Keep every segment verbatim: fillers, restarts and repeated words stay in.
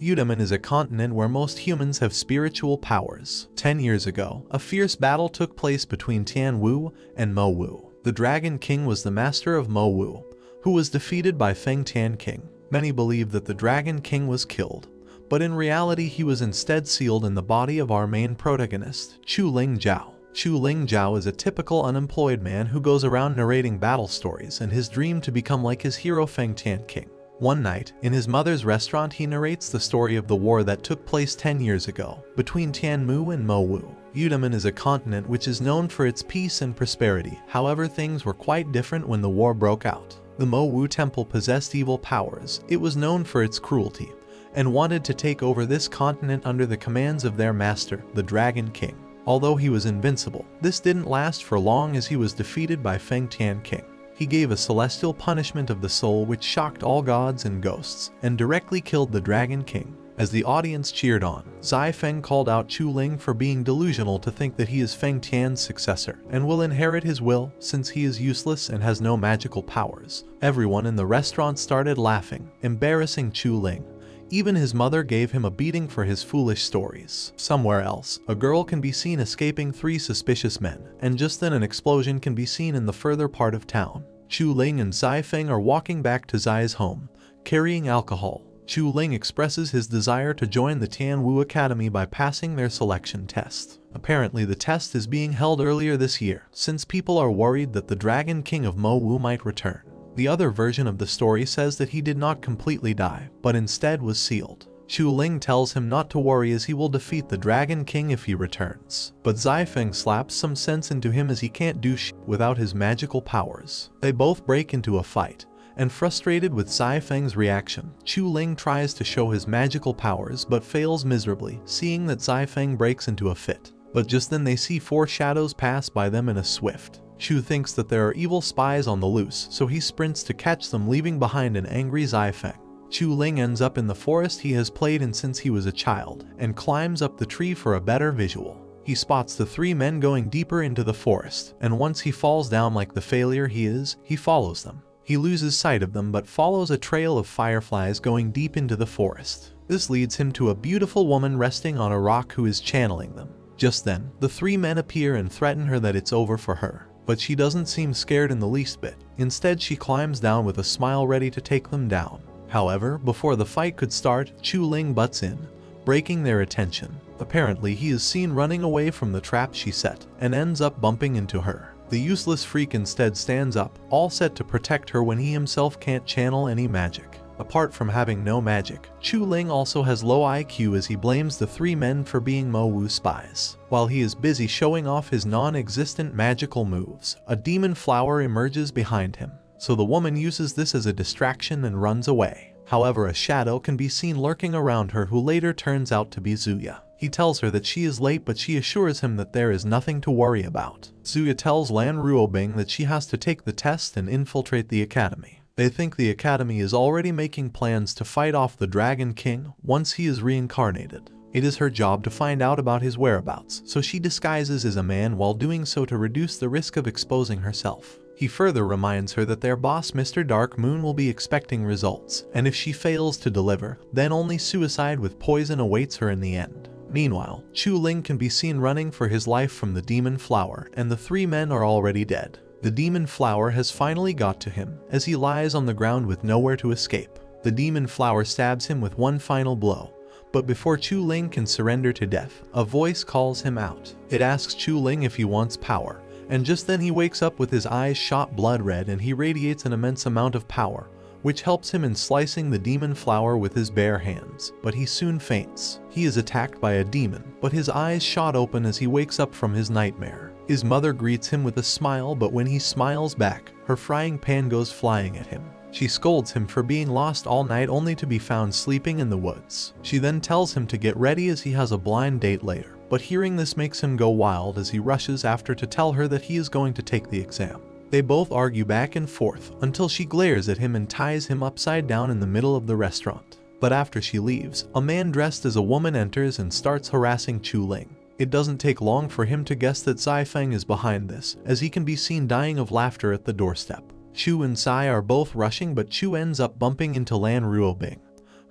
Yudaman is a continent where most humans have spiritual powers. Ten years ago, a fierce battle took place between Tianwu and Mo Wu. The Dragon King was the master of Mo Wu, who was defeated by Feng Tian King. Many believe that the Dragon King was killed, but in reality he was instead sealed in the body of our main protagonist, Chu Lingxiao. Chu Lingxiao is a typical unemployed man who goes around narrating battle stories and his dream to become like his hero Feng Tian King. One night, in his mother's restaurant, he narrates the story of the war that took place ten years ago between Tianmu and Mo Wu. Yudaman is a continent which is known for its peace and prosperity. However, things were quite different when the war broke out. The Mo Wu temple possessed evil powers. It was known for its cruelty and wanted to take over this continent under the commands of their master, the Dragon King. Although he was invincible, this didn't last for long as he was defeated by Feng Tian King. He gave a celestial punishment of the soul which shocked all gods and ghosts, and directly killed the Dragon King. As the audience cheered on, Zai Feng called out Chu Ling for being delusional to think that he is Feng Tian's successor, and will inherit his will since he is useless and has no magical powers. Everyone in the restaurant started laughing, embarrassing Chu Ling. Even his mother gave him a beating for his foolish stories. Somewhere else, a girl can be seen escaping three suspicious men, and just then an explosion can be seen in the further part of town. Chu Ling and Zai Feng are walking back to Zai's home, carrying alcohol. Chu Ling expresses his desire to join the Tianwu Academy by passing their selection test. Apparently the test is being held earlier this year, since people are worried that the Dragon King of Mo Wu might return. The other version of the story says that he did not completely die, but instead was sealed. Chu Ling tells him not to worry as he will defeat the Dragon King if he returns. But Zai Feng slaps some sense into him as he can't do shit without his magical powers. They both break into a fight, and frustrated with Zai Feng's reaction, Chu Ling tries to show his magical powers but fails miserably, seeing that Zai Feng breaks into a fit. But just then they see four shadows pass by them in a swift. Chu thinks that there are evil spies on the loose, so he sprints to catch them, leaving behind an angry Zai Feng. Chu Ling ends up in the forest he has played in since he was a child, and climbs up the tree for a better visual. He spots the three men going deeper into the forest, and once he falls down like the failure he is, he follows them. He loses sight of them but follows a trail of fireflies going deep into the forest. This leads him to a beautiful woman resting on a rock who is channeling them. Just then, the three men appear and threaten her that it's over for her. But she doesn't seem scared in the least bit. Instead, she climbs down with a smile ready to take them down. However, before the fight could start, Chu Ling butts in, breaking their attention. Apparently, he is seen running away from the trap she set, and ends up bumping into her. The useless freak instead stands up, all set to protect her when he himself can't channel any magic. Apart from having no magic, Chu Ling also has low I Q as he blames the three men for being Mo Wu spies. While he is busy showing off his non-existent magical moves, a demon flower emerges behind him, so the woman uses this as a distraction and runs away. However, a shadow can be seen lurking around her who later turns out to be Zuya. He tells her that she is late, but she assures him that there is nothing to worry about. Zuya tells Lan Ruobing that she has to take the test and infiltrate the academy. They think the academy is already making plans to fight off the Dragon King once he is reincarnated. It is her job to find out about his whereabouts, so she disguises as a man while doing so to reduce the risk of exposing herself. He further reminds her that their boss, Mister Dark Moon, will be expecting results, and if she fails to deliver, then only suicide with poison awaits her in the end. Meanwhile, Chu Ling can be seen running for his life from the demon flower, and the three men are already dead. The demon flower has finally got to him, as he lies on the ground with nowhere to escape. The demon flower stabs him with one final blow, but before Chu Ling can surrender to death, a voice calls him out. It asks Chu Ling if he wants power, and just then he wakes up with his eyes shot blood red and he radiates an immense amount of power, which helps him in slicing the demon flower with his bare hands, but he soon faints. He is attacked by a demon, but his eyes shot open as he wakes up from his nightmare. His mother greets him with a smile, but when he smiles back, her frying pan goes flying at him. She scolds him for being lost all night only to be found sleeping in the woods. She then tells him to get ready as he has a blind date later, but hearing this makes him go wild as he rushes after to tell her that he is going to take the exam. They both argue back and forth until she glares at him and ties him upside down in the middle of the restaurant. But after she leaves, a man dressed as a woman enters and starts harassing Chu Ling. It doesn't take long for him to guess that Zai Feng is behind this, as he can be seen dying of laughter at the doorstep. Chu and Zai are both rushing, but Chu ends up bumping into Lan Ruobing,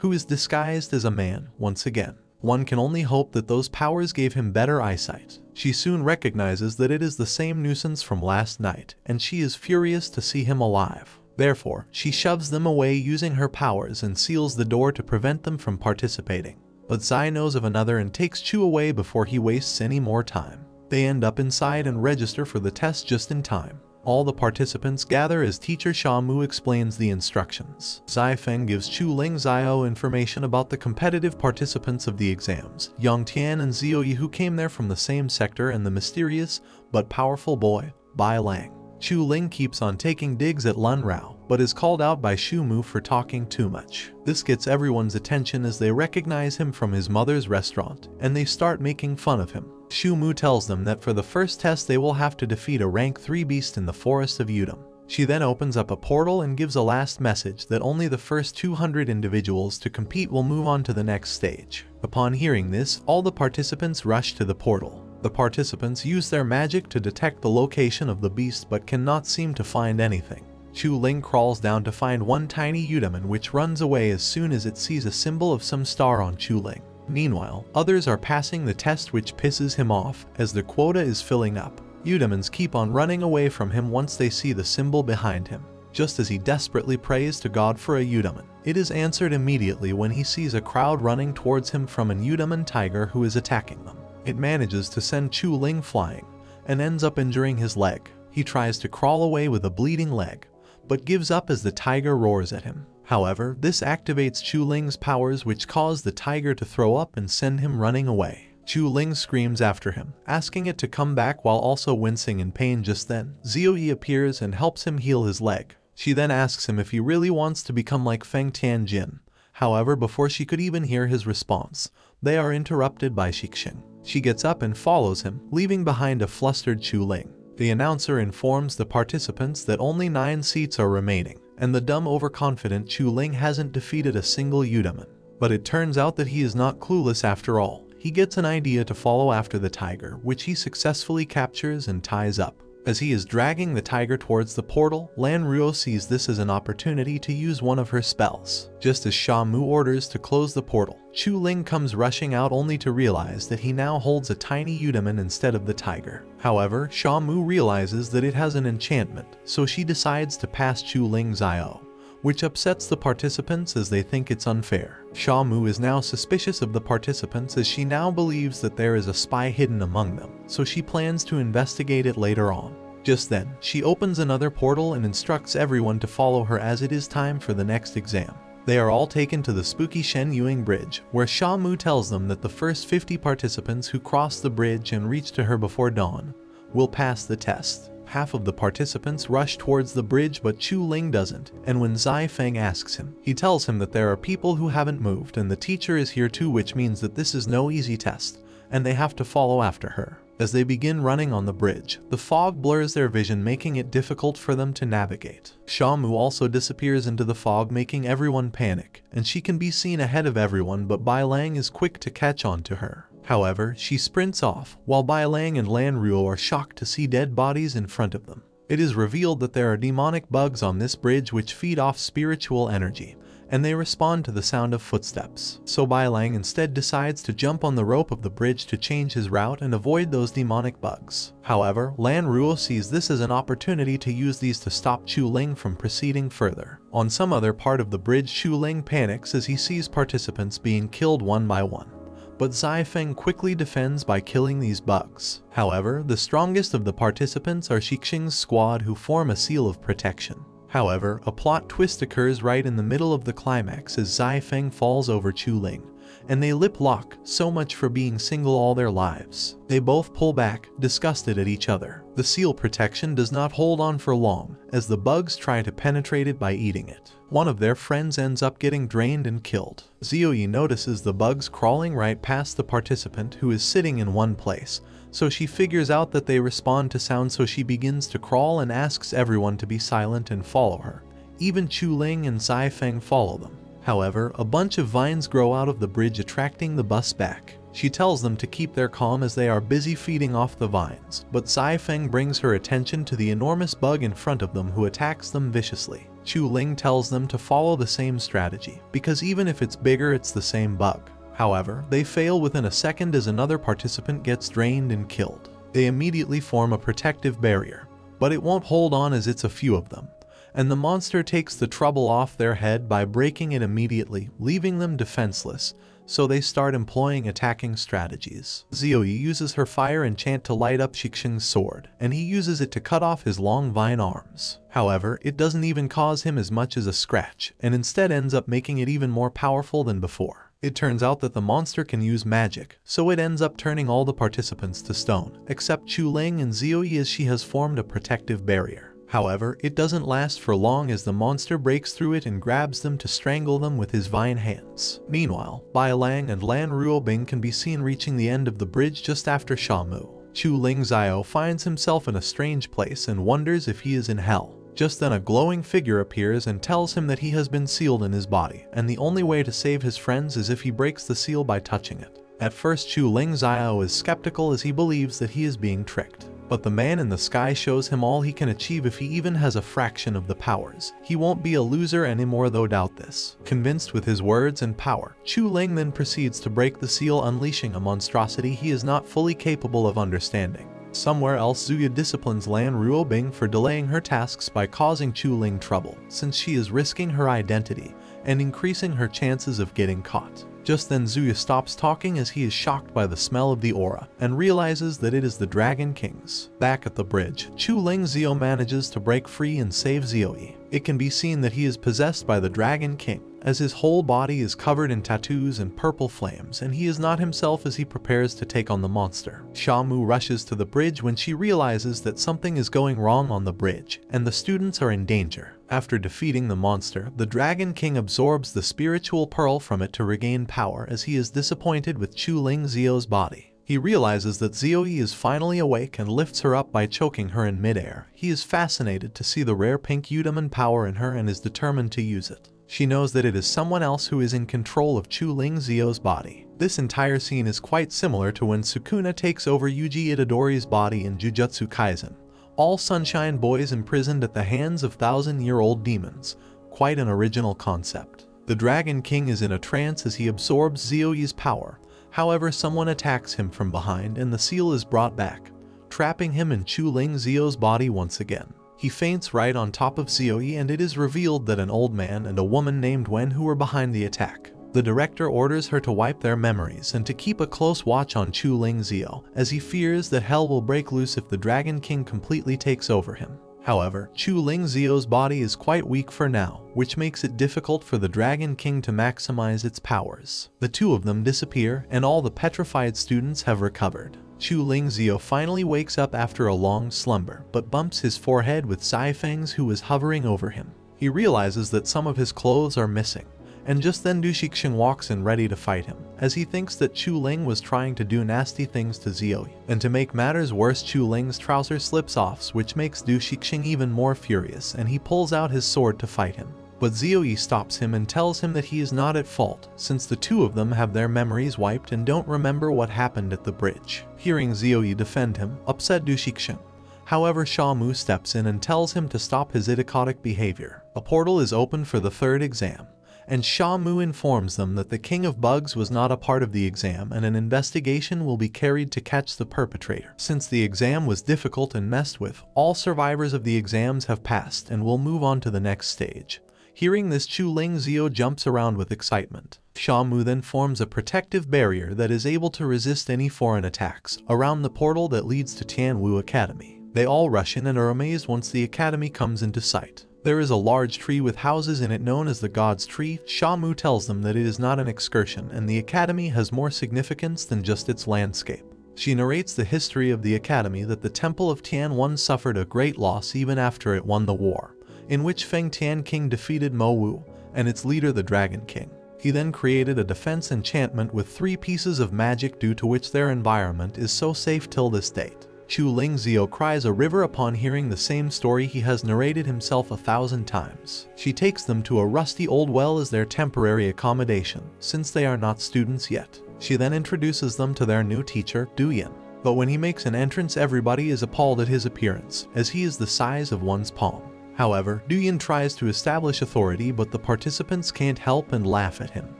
who is disguised as a man once again. One can only hope that those powers gave him better eyesight. She soon recognizes that it is the same nuisance from last night, and she is furious to see him alive. Therefore, she shoves them away using her powers and seals the door to prevent them from participating. But Zai knows of another and takes Chu away before he wastes any more time. They end up inside and register for the test just in time. All the participants gather as teacher Xia Mu explains the instructions. Zai Feng gives Chu Lingxiao information about the competitive participants of the exams, Yang Tian and Ziyi who came there from the same sector, and the mysterious but powerful boy, Bai Lang. Chu Ling keeps on taking digs at Lan Rao, but is called out by Shumu for talking too much. This gets everyone's attention as they recognize him from his mother's restaurant, and they start making fun of him. Shumu tells them that for the first test they will have to defeat a rank three beast in the forest of Yudom. She then opens up a portal and gives a last message that only the first two hundred individuals to compete will move on to the next stage. Upon hearing this, all the participants rush to the portal. The participants use their magic to detect the location of the beast but cannot seem to find anything. Chu Ling crawls down to find one tiny Yudaman which runs away as soon as it sees a symbol of some star on Chu Ling. Meanwhile, others are passing the test, which pisses him off as the quota is filling up. Yudamans keep on running away from him once they see the symbol behind him. Just as he desperately prays to God for a Yudaman, it is answered immediately when he sees a crowd running towards him from an Yudaman tiger who is attacking them. It manages to send Chu Ling flying, and ends up injuring his leg. He tries to crawl away with a bleeding leg, but gives up as the tiger roars at him. However, this activates Chu Ling's powers, which cause the tiger to throw up and send him running away. Chu Ling screams after him, asking it to come back while also wincing in pain. Just then, Ziyi appears and helps him heal his leg. She then asks him if he really wants to become like Feng Tian King. However, before she could even hear his response, they are interrupted by Xixing. She gets up and follows him, leaving behind a flustered Chu Ling. The announcer informs the participants that only nine seats are remaining, and the dumb overconfident Chu Ling hasn't defeated a single Yudaman. But it turns out that he is not clueless after all. He gets an idea to follow after the tiger, which he successfully captures and ties up. As he is dragging the tiger towards the portal, Lan Ruo sees this as an opportunity to use one of her spells. Just as Xia Mu orders to close the portal, Chu Ling comes rushing out only to realize that he now holds a tiny Yudaman instead of the tiger. However, Xia Mu realizes that it has an enchantment, so she decides to pass Chu Lingxiao, which upsets the participants as they think it's unfair. Xia Mu is now suspicious of the participants as she now believes that there is a spy hidden among them, so she plans to investigate it later on. Just then, she opens another portal and instructs everyone to follow her as it is time for the next exam. They are all taken to the spooky Shen Yuing Bridge, where Xia Mu tells them that the first fifty participants who cross the bridge and reach to her before dawn will pass the test. Half of the participants rush towards the bridge, but Chu Ling doesn't, and when Zai Feng asks him, he tells him that there are people who haven't moved and the teacher is here too, which means that this is no easy test, and they have to follow after her. As they begin running on the bridge, the fog blurs their vision, making it difficult for them to navigate. Xia Mu also disappears into the fog, making everyone panic, and she can be seen ahead of everyone, but Bai Lang is quick to catch on to her. However, she sprints off, while Bai Lang and Lan Ruo are shocked to see dead bodies in front of them. It is revealed that there are demonic bugs on this bridge which feed off spiritual energy, and they respond to the sound of footsteps. So Bai Lang instead decides to jump on the rope of the bridge to change his route and avoid those demonic bugs. However, Lan Ruo sees this as an opportunity to use these to stop Chu Ling from proceeding further. On some other part of the bridge, Chu Ling panics as he sees participants being killed one by one, but Zai Feng quickly defends by killing these bugs. However, the strongest of the participants are Xixing's squad, who form a seal of protection. However, a plot twist occurs right in the middle of the climax as Zai Feng falls over Chu Ling, and they lip-lock, so much for being single all their lives. They both pull back, disgusted at each other. The seal protection does not hold on for long, as the bugs try to penetrate it by eating it. One of their friends ends up getting drained and killed. Ziyi notices the bugs crawling right past the participant who is sitting in one place, so she figures out that they respond to sound, so she begins to crawl and asks everyone to be silent and follow her. Even Chu Ling and Zai Feng follow them. However, a bunch of vines grow out of the bridge, attracting the bus back. She tells them to keep their calm as they are busy feeding off the vines, but Zai Feng brings her attention to the enormous bug in front of them who attacks them viciously. Chu Ling tells them to follow the same strategy, because even if it's bigger, it's the same bug. However, they fail within a second as another participant gets drained and killed. They immediately form a protective barrier, but it won't hold on as it's a few of them, and the monster takes the trouble off their head by breaking it immediately, leaving them defenseless, so they start employing attacking strategies. Ziyi uses her fire enchant to light up Xixing's sword, and he uses it to cut off his long vine arms. However, it doesn't even cause him as much as a scratch, and instead ends up making it even more powerful than before. It turns out that the monster can use magic, so it ends up turning all the participants to stone, except Chu Ling and Ziyi, as she has formed a protective barrier. However, it doesn't last for long as the monster breaks through it and grabs them to strangle them with his vine hands. Meanwhile, Bai Lang and Lan Ruobing can be seen reaching the end of the bridge just after Shamu. Chu Ling Xiao finds himself in a strange place and wonders if he is in hell. Just then a glowing figure appears and tells him that he has been sealed in his body, and the only way to save his friends is if he breaks the seal by touching it. At first Chu Ling Xiao is skeptical as he believes that he is being tricked. But the man in the sky shows him all he can achieve if he even has a fraction of the powers. He won't be a loser anymore though doubt this. Convinced with his words and power, Chu Ling then proceeds to break the seal, unleashing a monstrosity he is not fully capable of understanding. Somewhere else, Zuya disciplines Lan Ruobing for delaying her tasks by causing Chu Ling trouble, since she is risking her identity and increasing her chances of getting caught. Just then Zuya stops talking as he is shocked by the smell of the aura and realizes that it is the Dragon King's. Back at the bridge, Chu Ling Xiao manages to break free and save Ziyi. It can be seen that he is possessed by the Dragon King, as his whole body is covered in tattoos and purple flames, and he is not himself as he prepares to take on the monster. Xia Mu rushes to the bridge when she realizes that something is going wrong on the bridge, and the students are in danger. After defeating the monster, the Dragon King absorbs the spiritual pearl from it to regain power as he is disappointed with Chu Ling Xiao's body. He realizes that Ziyi is finally awake and lifts her up by choking her in midair. He is fascinated to see the rare pink Yudaman power in her and is determined to use it. She knows that it is someone else who is in control of Chu Ling Xiao's body. This entire scene is quite similar to when Sukuna takes over Yuji Itadori's body in Jujutsu Kaisen. All sunshine boys imprisoned at the hands of thousand-year-old demons. Quite an original concept. The Dragon King is in a trance as he absorbs Ziyi's power. However, someone attacks him from behind and the seal is brought back, trapping him in Chu Ling Xiao's body once again. He faints right on top of Ziyi, and it is revealed that an old man and a woman named Wen Hu were behind the attack. The director orders her to wipe their memories and to keep a close watch on Chu Ling Xiao, as he fears that hell will break loose if the Dragon King completely takes over him. However, Chu Ling Xiao's body is quite weak for now, which makes it difficult for the Dragon King to maximize its powers. The two of them disappear, and all the petrified students have recovered. Chu Ling Xiao finally wakes up after a long slumber, but bumps his forehead with Zai Feng's, who is hovering over him. He realizes that some of his clothes are missing, and just then Du Xixing walks in ready to fight him, as he thinks that Chu Ling was trying to do nasty things to Ziyi. And to make matters worse, Chu Ling's trouser slips off, which makes Du Xixing even more furious, and he pulls out his sword to fight him. But Ziyi stops him and tells him that he is not at fault, since the two of them have their memories wiped and don't remember what happened at the bridge. Hearing Ziyi defend him upset Du Xixing. However, Xia Mu steps in and tells him to stop his idiotic behavior. A portal is open for the third exam, and Xia Mu informs them that the King of Bugs was not a part of the exam and an investigation will be carried to catch the perpetrator. Since the exam was difficult and messed with, all survivors of the exams have passed and will move on to the next stage. Hearing this, Chu Ling Xiao jumps around with excitement. Xia Mu then forms a protective barrier that is able to resist any foreign attacks around the portal that leads to Tianwu Academy. They all rush in and are amazed once the academy comes into sight. There is a large tree with houses in it known as the God's Tree. Xia Mu tells them that it is not an excursion and the academy has more significance than just its landscape. She narrates the history of the academy, that the Temple of Tianwu suffered a great loss even after it won the war, in which Feng Tian King defeated Mo Wu and its leader the Dragon King. He then created a defense enchantment with three pieces of magic, due to which their environment is so safe till this date. Chu Ling Xiao cries a river upon hearing the same story he has narrated himself a thousand times. She takes them to a rusty old well as their temporary accommodation, since they are not students yet. She then introduces them to their new teacher, Duyin. But when he makes an entrance, everybody is appalled at his appearance, as he is the size of one's palm. However, Duyin tries to establish authority, but the participants can't help and laugh at him.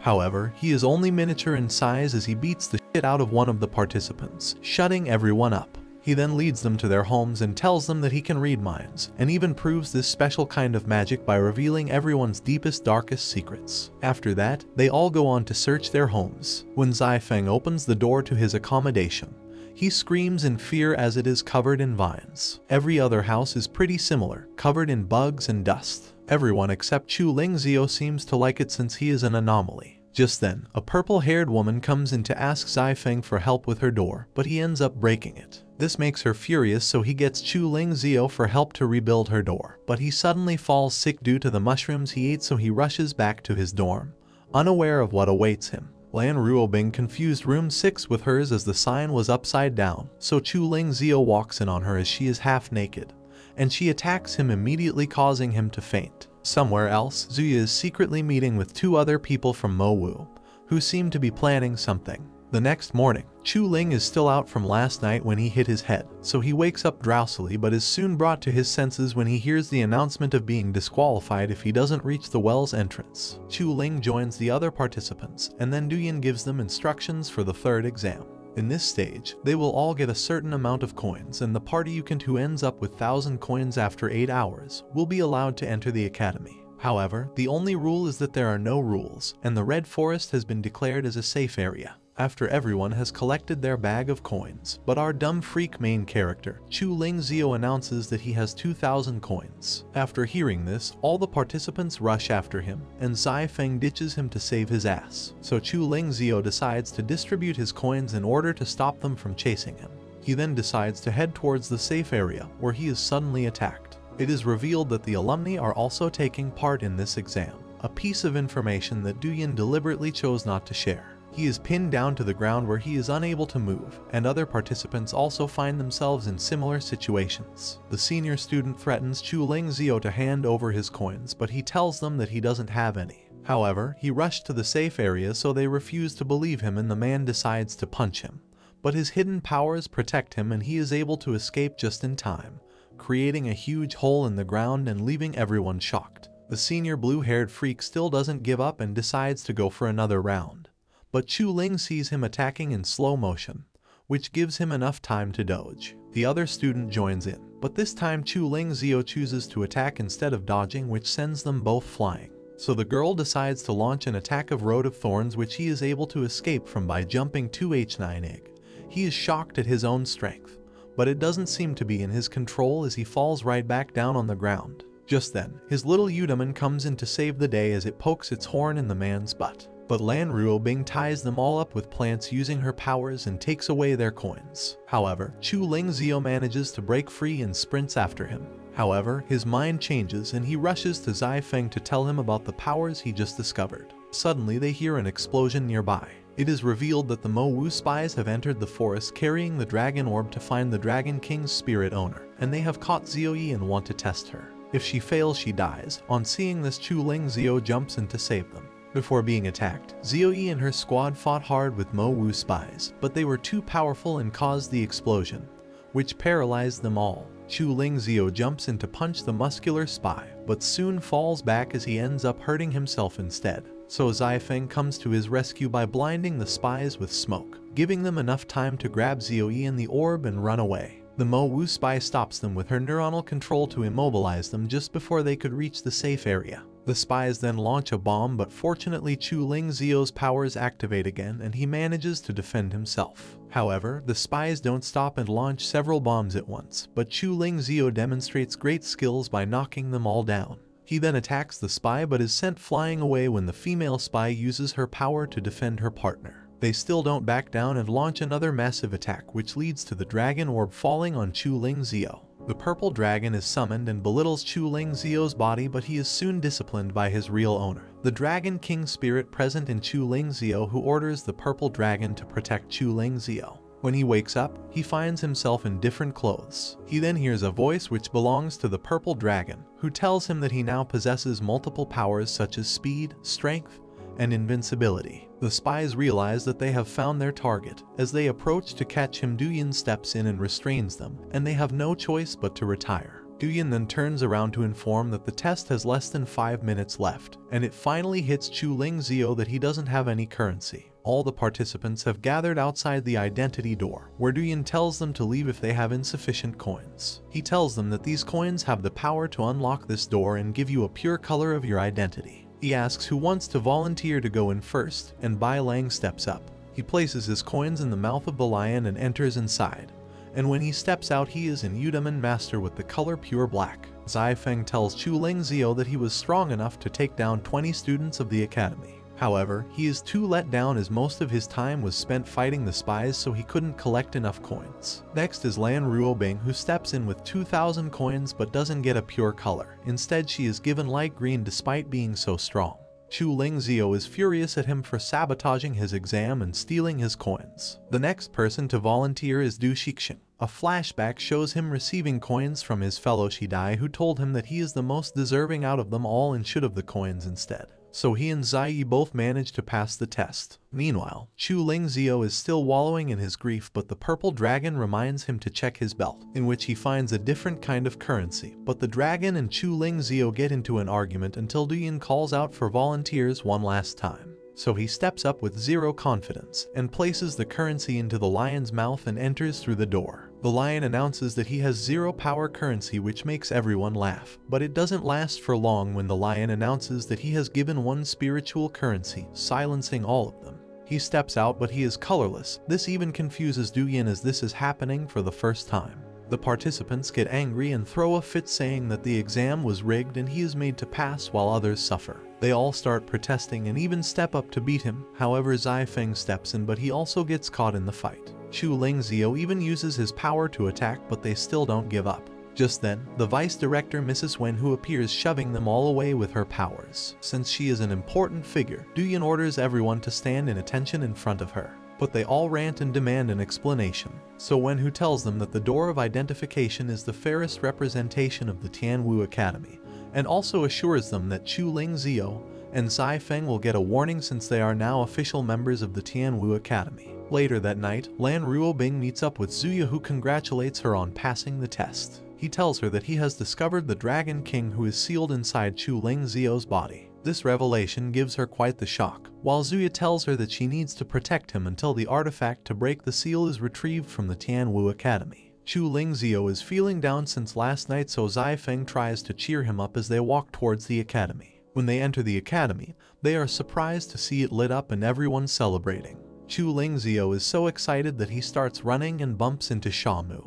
However, he is only miniature in size as he beats the shit out of one of the participants, shutting everyone up. He then leads them to their homes and tells them that he can read minds, and even proves this special kind of magic by revealing everyone's deepest, darkest secrets. After that, they all go on to search their homes. When Zai Feng opens the door to his accommodation, he screams in fear as it is covered in vines. Every other house is pretty similar, covered in bugs and dust. Everyone except Chu Lingxiao seems to like it since he is an anomaly. Just then, a purple-haired woman comes in to ask Zai Feng for help with her door, but he ends up breaking it. This makes her furious, so he gets Chu Lingxiao for help to rebuild her door. But he suddenly falls sick due to the mushrooms he ate, so he rushes back to his dorm, unaware of what awaits him. Lan Ruobing confused room six with hers as the sign was upside down, so Chu Lingxiao walks in on her as she is half naked, and she attacks him immediately, causing him to faint. Somewhere else, Zuya is secretly meeting with two other people from Mo Wu, who seem to be planning something. The next morning, Chu Ling is still out from last night when he hit his head, so he wakes up drowsily but is soon brought to his senses when he hears the announcement of being disqualified if he doesn't reach the well's entrance. Chu Ling joins the other participants, and then Duyin gives them instructions for the third exam. In this stage, they will all get a certain amount of coins, and the participant who ends up with one thousand coins after eight hours will be allowed to enter the academy. However, the only rule is that there are no rules, and the Red Forest has been declared as a safe area. After everyone has collected their bag of coins, but our dumb freak main character, Chu Lingxiao, announces that he has two thousand coins. After hearing this, all the participants rush after him, and Zai Feng ditches him to save his ass. So Chu Lingxiao decides to distribute his coins in order to stop them from chasing him. He then decides to head towards the safe area, where he is suddenly attacked. It is revealed that the alumni are also taking part in this exam, a piece of information that Duyin deliberately chose not to share. He is pinned down to the ground where he is unable to move, and other participants also find themselves in similar situations. The senior student threatens Chu Lingxiao to hand over his coins, but he tells them that he doesn't have any. However, he rushed to the safe area, so they refuse to believe him, and the man decides to punch him. But his hidden powers protect him, and he is able to escape just in time, creating a huge hole in the ground and leaving everyone shocked. The senior blue-haired freak still doesn't give up and decides to go for another round. But Chu Ling sees him attacking in slow motion, which gives him enough time to dodge. The other student joins in, but this time Chu Lingxiao chooses to attack instead of dodging, which sends them both flying. So the girl decides to launch an attack of Road of Thorns, which he is able to escape from by jumping two H nine egg. He is shocked at his own strength, but it doesn't seem to be in his control as he falls right back down on the ground. Just then, his little Yudaman comes in to save the day as it pokes its horn in the man's butt. But Lan Ruobing ties them all up with plants using her powers and takes away their coins. However, Chu Lingxiao manages to break free and sprints after him. However, his mind changes and he rushes to Zai Feng to tell him about the powers he just discovered. Suddenly they hear an explosion nearby. It is revealed that the Mo Wu spies have entered the forest carrying the dragon orb to find the Dragon King's spirit owner, and they have caught Ziyi and want to test her. If she fails, she dies. On seeing this, Chu Lingxiao jumps in to save them. Before being attacked, Ziyi and her squad fought hard with Mo Wu spies, but they were too powerful and caused the explosion, which paralyzed them all. Chu Lingxiao jumps in to punch the muscular spy, but soon falls back as he ends up hurting himself instead. So Zai Feng comes to his rescue by blinding the spies with smoke, giving them enough time to grab Ziyi and the orb and run away. The Mo Wu spy stops them with her neuronal control to immobilize them just before they could reach the safe area. The spies then launch a bomb, but fortunately Chu Lingxiao's powers activate again and he manages to defend himself. However, the spies don't stop and launch several bombs at once, but Chu Lingxiao demonstrates great skills by knocking them all down. He then attacks the spy but is sent flying away when the female spy uses her power to defend her partner. They still don't back down and launch another massive attack, which leads to the dragon orb falling on Chu Lingxiao. The purple dragon is summoned and belittles Chu Lingxiao's body, but he is soon disciplined by his real owner, the Dragon King spirit present in Chu Lingxiao, who orders the purple dragon to protect Chu Lingxiao. When he wakes up, he finds himself in different clothes. He then hears a voice which belongs to the purple dragon, who tells him that he now possesses multiple powers such as speed, strength, and invincibility. The spies realize that they have found their target. As they approach to catch him, Duyin steps in and restrains them, and they have no choice but to retire. Duyin then turns around to inform that the test has less than five minutes left, and it finally hits Chu Lingxiao that he doesn't have any currency. All the participants have gathered outside the identity door, where Duyin tells them to leave if they have insufficient coins. He tells them that these coins have the power to unlock this door and give you a pure color of your identity. He asks who wants to volunteer to go in first, and Bai Lang steps up. He places his coins in the mouth of the lion and enters inside, and when he steps out he is in Yudaman master with the color pure black. Zai Feng tells Chu Lingxiao that he was strong enough to take down twenty students of the academy. However, he is too let down as most of his time was spent fighting the spies, so he couldn't collect enough coins. Next is Lan Ruobing, who steps in with two thousand coins but doesn't get a pure color. Instead, she is given light green despite being so strong. Chu Lingxiao is furious at him for sabotaging his exam and stealing his coins. The next person to volunteer is Du Xixing. A flashback shows him receiving coins from his fellow Shidai, who told him that he is the most deserving out of them all and should have the coins instead. So he and Ziyi both manage to pass the test. Meanwhile, Chu Lingxiao is still wallowing in his grief, but the purple dragon reminds him to check his belt, in which he finds a different kind of currency. But the dragon and Chu Lingxiao get into an argument until Duyin calls out for volunteers one last time. So he steps up with zero confidence and places the currency into the lion's mouth and enters through the door. The lion announces that he has zero power currency, which makes everyone laugh, but it doesn't last for long when the lion announces that he has given one spiritual currency, silencing all of them. He steps out, but he is colorless. This even confuses Duyin as this is happening for the first time. The participants get angry and throw a fit, saying that the exam was rigged and he is made to pass while others suffer. They all start protesting and even step up to beat him. However, Zai Feng steps in, but he also gets caught in the fight. Chu Lingxiao even uses his power to attack, but they still don't give up. Just then, the vice director Missus Wen Hu appears, shoving them all away with her powers. Since she is an important figure, Duyin orders everyone to stand in attention in front of her. But they all rant and demand an explanation. So Wen Hu tells them that the door of identification is the fairest representation of the Tianwu Academy, and also assures them that Chu Lingxiao and Zai Feng will get a warning since they are now official members of the Tianwu Academy. Later that night, Lan Ruobing meets up with Zuya, who congratulates her on passing the test. He tells her that he has discovered the Dragon King, who is sealed inside Chu Lingxiao's body. This revelation gives her quite the shock, while Zuya tells her that she needs to protect him until the artifact to break the seal is retrieved from the Tianwu Academy. Chu Lingxiao is feeling down since last night, so Zai Feng tries to cheer him up as they walk towards the academy. When they enter the academy, they are surprised to see it lit up and everyone celebrating. Chu Lingxiao is so excited that he starts running and bumps into Xia Mu,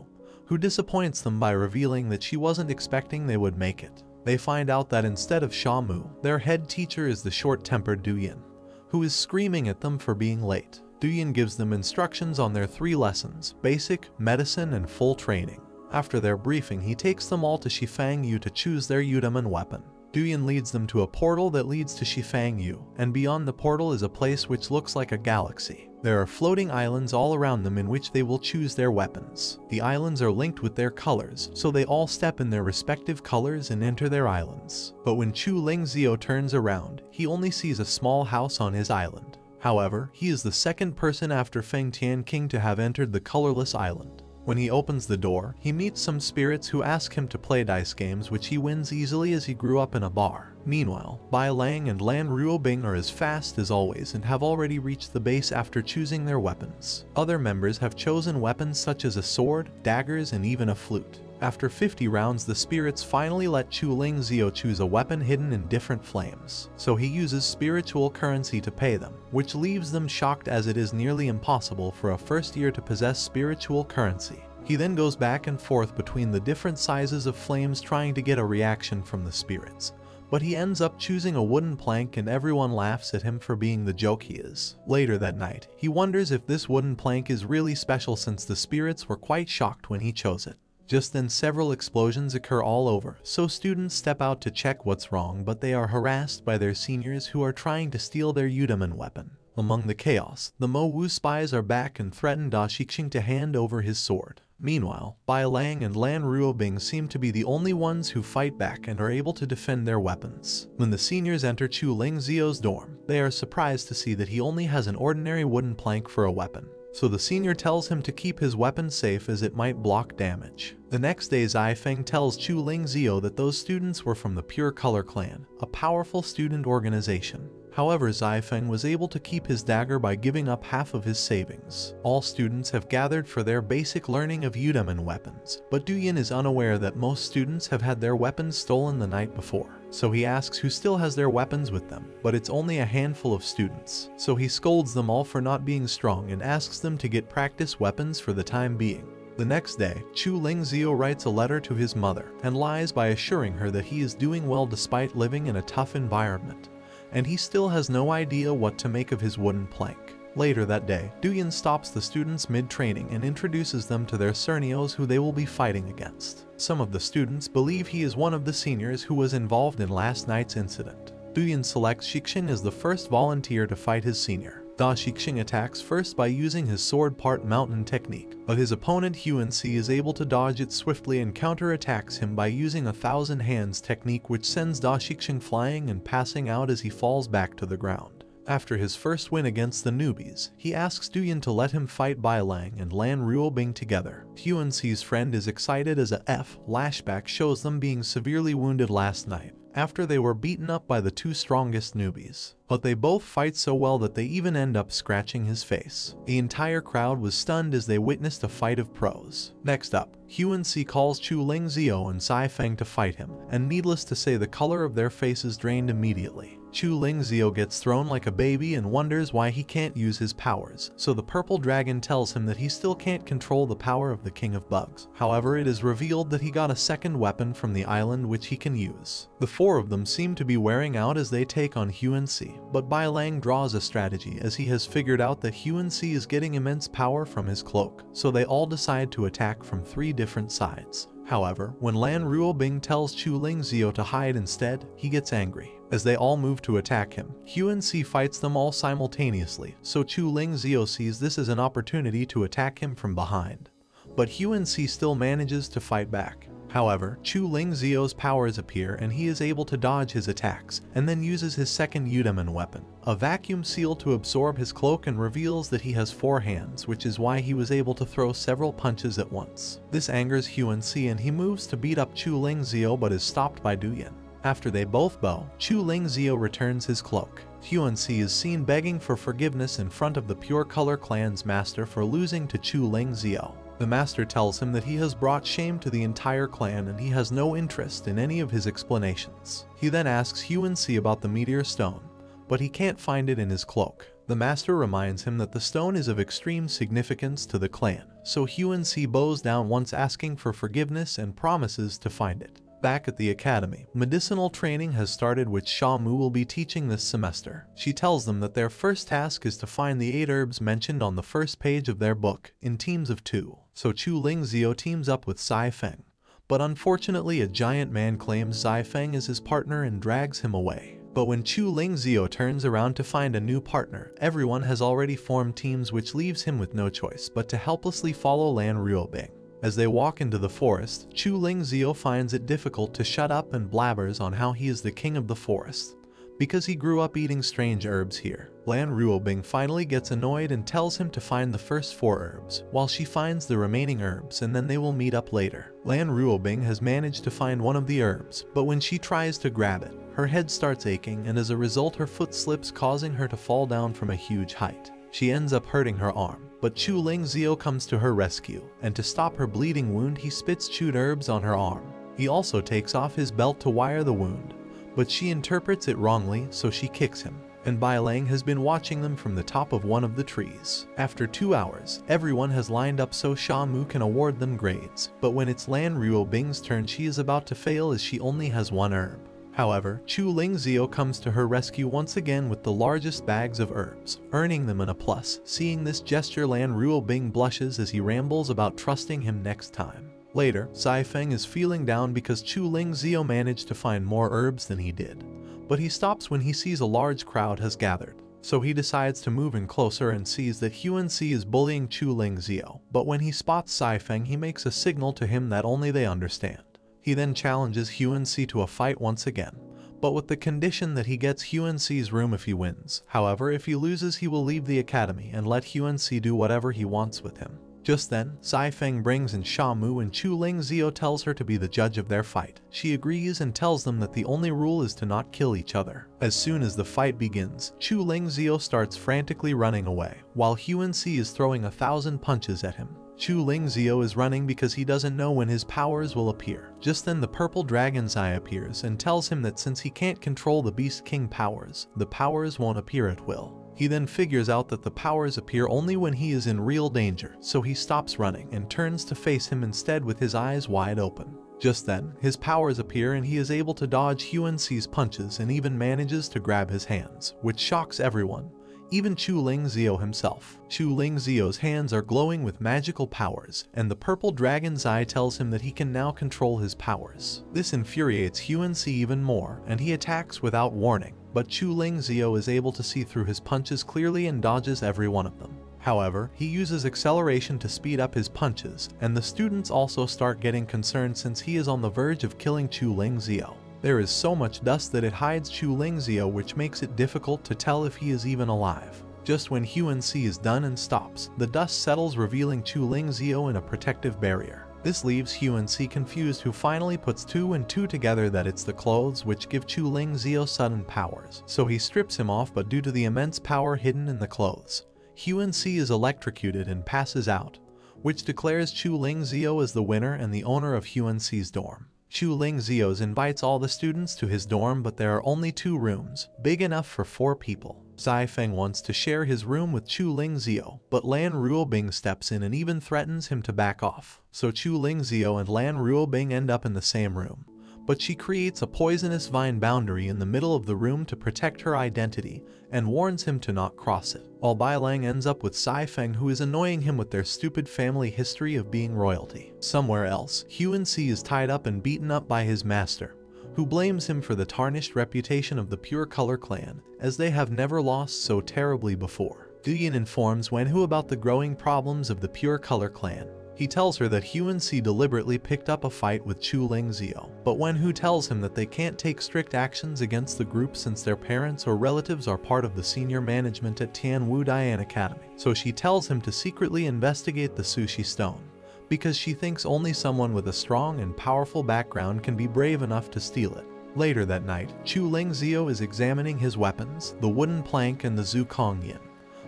who disappoints them by revealing that she wasn't expecting they would make it. They find out that instead of Xia Mu, their head teacher is the short-tempered Duyin, who is screaming at them for being late. Duyin gives them instructions on their three lessons: basic, medicine, and full training. After their briefing, he takes them all to Shifangyu to choose their Yudaman weapon. Duyin leads them to a portal that leads to Shifangyu, and beyond the portal is a place which looks like a galaxy. There are floating islands all around them in which they will choose their weapons. The islands are linked with their colors, so they all step in their respective colors and enter their islands. But when Chu Lingxiao turns around, he only sees a small house on his island. However, he is the second person after Feng Tian King to have entered the colorless island. When he opens the door, he meets some spirits who ask him to play dice games, which he wins easily as he grew up in a bar. Meanwhile, Bai Lang and Lan Ruobing are as fast as always and have already reached the base after choosing their weapons. Other members have chosen weapons such as a sword, daggers, and even a flute. After fifty rounds, the spirits finally let Chu Lingxiao choose a weapon hidden in different flames, so he uses spiritual currency to pay them, which leaves them shocked as it is nearly impossible for a first year to possess spiritual currency. He then goes back and forth between the different sizes of flames trying to get a reaction from the spirits, but he ends up choosing a wooden plank and everyone laughs at him for being the joke he is. Later that night, he wonders if this wooden plank is really special since the spirits were quite shocked when he chose it. Just then, several explosions occur all over, so students step out to check what's wrong, but they are harassed by their seniors who are trying to steal their Yudaman weapon. Among the chaos, the Mo Wu spies are back and threaten Da Xixing to hand over his sword. Meanwhile, Bai Lang and Lan Ruobing seem to be the only ones who fight back and are able to defend their weapons. When the seniors enter Chu Lingxiao's dorm, they are surprised to see that he only has an ordinary wooden plank for a weapon. so the senior tells him to keep his weapon safe as it might block damage. The next day, Zai Feng tells Chu Lingxiao that those students were from the Pure Color Clan, a powerful student organization. However, Zai Feng was able to keep his dagger by giving up half of his savings. All students have gathered for their basic learning of Yudaman weapons, but Duyin is unaware that most students have had their weapons stolen the night before. So he asks who still has their weapons with them, but it's only a handful of students. So he scolds them all for not being strong and asks them to get practice weapons for the time being. The next day, Chu Lingxiao writes a letter to his mother and lies by assuring her that he is doing well despite living in a tough environment, and he still has no idea what to make of his wooden plank. Later that day, Duyin stops the students mid-training and introduces them to their Cernios who they will be fighting against. Some of the students believe he is one of the seniors who was involved in last night's incident. Duyin selects Xixing as the first volunteer to fight his senior. Da Xixing attacks first by using his sword part mountain technique, but his opponent Huanxi is able to dodge it swiftly and counter-attacks him by using a thousand hands technique, which sends Da Xixing flying and passing out as he falls back to the ground. After his first win against the newbies, he asks Duyin to let him fight Bai Lang and Lan Ruobing together. Huanxi's friend is excited as a flashback shows them being severely wounded last night, after they were beaten up by the two strongest newbies. But they both fight so well that they even end up scratching his face. The entire crowd was stunned as they witnessed a fight of pros. Next up, Huanxi calls Chu Lingxiao and Zai Feng to fight him, and needless to say the color of their faces drained immediately. Chu Lingxiao gets thrown like a baby and wonders why he can't use his powers, so the purple dragon tells him that he still can't control the power of the King of Bugs. However, it is revealed that he got a second weapon from the island which he can use. The four of them seem to be wearing out as they take on Huanxi, but Bai Lang draws a strategy as he has figured out that Huanxi is getting immense power from his cloak, so they all decide to attack from three different sides. However, when Lan Ruobing tells Chu Lingxiao to hide instead, he gets angry. As they all move to attack him, Huanxi fights them all simultaneously, so Chu Lingxiao sees this as an opportunity to attack him from behind. But Huanxi still manages to fight back. However, Chu Lingxiao's powers appear and he is able to dodge his attacks, and then uses his second Yudaman weapon, a vacuum seal, to absorb his cloak, and reveals that he has four hands, which is why he was able to throw several punches at once. This angers Huanxi and he moves to beat up Chu Lingxiao but is stopped by Duyin. After they both bow, Chu Lingxiao returns his cloak. Huanxi is seen begging for forgiveness in front of the Pure Color Clan's master for losing to Chu Lingxiao. The master tells him that he has brought shame to the entire clan and he has no interest in any of his explanations. He then asks Huanxi about the meteor stone, but he can't find it in his cloak. The master reminds him that the stone is of extreme significance to the clan, so Huanxi bows down once, asking for forgiveness, and promises to find it. Back at the academy, medicinal training has started, which Xia Mu will be teaching this semester. She tells them that their first task is to find the eight herbs mentioned on the first page of their book, in teams of two. So Chu Lingxiao teams up with Zai Feng, but unfortunately a giant man claims Zai Feng as his partner and drags him away. But when Chu Lingxiao turns around to find a new partner, everyone has already formed teams, which leaves him with no choice but to helplessly follow Lan Ruobing. As they walk into the forest, Chu Lingxiao finds it difficult to shut up and blabbers on how he is the king of the forest, because he grew up eating strange herbs here. Lan Ruobing finally gets annoyed and tells him to find the first four herbs, while she finds the remaining herbs, and then they will meet up later. Lan Ruobing has managed to find one of the herbs, but when she tries to grab it, her head starts aching, and as a result her foot slips, causing her to fall down from a huge height. She ends up hurting her arm, but Chu Lingxiao comes to her rescue, and to stop her bleeding wound he spits chewed herbs on her arm. He also takes off his belt to wire the wound, but she interprets it wrongly, so she kicks him, and Bai Lang has been watching them from the top of one of the trees. After two hours, everyone has lined up so Xia Mu can award them grades, but when it's Lan Ruobing's turn she is about to fail as she only has one herb. However, Chu Lingxiao comes to her rescue once again with the largest bags of herbs, earning them an A plus. Seeing this gesture, Lan Ruobing blushes as he rambles about trusting him next time. Later, Zai Feng is feeling down because Chu Lingxiao managed to find more herbs than he did, but he stops when he sees a large crowd has gathered. So he decides to move in closer and sees that Huanxi is bullying Chu Lingxiao, but when he spots Zai Feng he makes a signal to him that only they understand. He then challenges Huanxi to a fight once again, but with the condition that he gets Huanxi's room if he wins. However, if he loses, he will leave the academy and let Huanxi do whatever he wants with him. Just then, Zai Feng brings in Xia Mu and Chu Lingxiao tells her to be the judge of their fight. She agrees and tells them that the only rule is to not kill each other. As soon as the fight begins, Chu Lingxiao starts frantically running away, while Huanxi is throwing a thousand punches at him. Chu Lingxiao is running because he doesn't know when his powers will appear. Just then the purple dragon's eye appears and tells him that since he can't control the Beast King powers, the powers won't appear at will. He then figures out that the powers appear only when he is in real danger, so he stops running and turns to face him instead with his eyes wide open. Just then, his powers appear and he is able to dodge Huanxi's punches and even manages to grab his hands, which shocks everyone, even Chu Lingxiao himself. Chu Lingxiao's hands are glowing with magical powers, and the purple dragon's eye tells him that he can now control his powers. This infuriates Huanxi even more, and he attacks without warning. But Chu Lingxiao is able to see through his punches clearly and dodges every one of them. However, he uses acceleration to speed up his punches, and the students also start getting concerned since he is on the verge of killing Chu Lingxiao. There is so much dust that it hides Chu Lingxiao, which makes it difficult to tell if he is even alive. Just when Huanxi is done and stops, the dust settles, revealing Chu Lingxiao in a protective barrier. This leaves Huanxi confused, who finally puts two and two together that it's the clothes which give Chu Lingxiao sudden powers, so he strips him off, but due to the immense power hidden in the clothes, Huanxi is electrocuted and passes out, which declares Chu Lingxiao as the winner and the owner of Huanxi's dorm. Chu Lingxiao invites all the students to his dorm, but there are only two rooms, big enough for four people. Zai Feng wants to share his room with Chu Lingxiao, but Lan Ruobing steps in and even threatens him to back off. So Chu Lingxiao and Lan Ruobing end up in the same room, but she creates a poisonous vine boundary in the middle of the room to protect her identity and warns him to not cross it, while Bai Lang ends up with Zai Feng, who is annoying him with their stupid family history of being royalty. Somewhere else, Huanxi is tied up and beaten up by his master, who blames him for the tarnished reputation of the Pure Color Clan, as they have never lost so terribly before. Duyin informs Wen Hu about the growing problems of the Pure Color Clan. He tells her that Huanxi deliberately picked up a fight with Chu Lingxiao, but Wen Hu tells him that they can't take strict actions against the group since their parents or relatives are part of the senior management at Tianwu Dian Academy. So she tells him to secretly investigate the Suoshi Stone, because she thinks only someone with a strong and powerful background can be brave enough to steal it. Later that night, Chu Lingxiao is examining his weapons, the wooden plank and the Zhu Kongyin,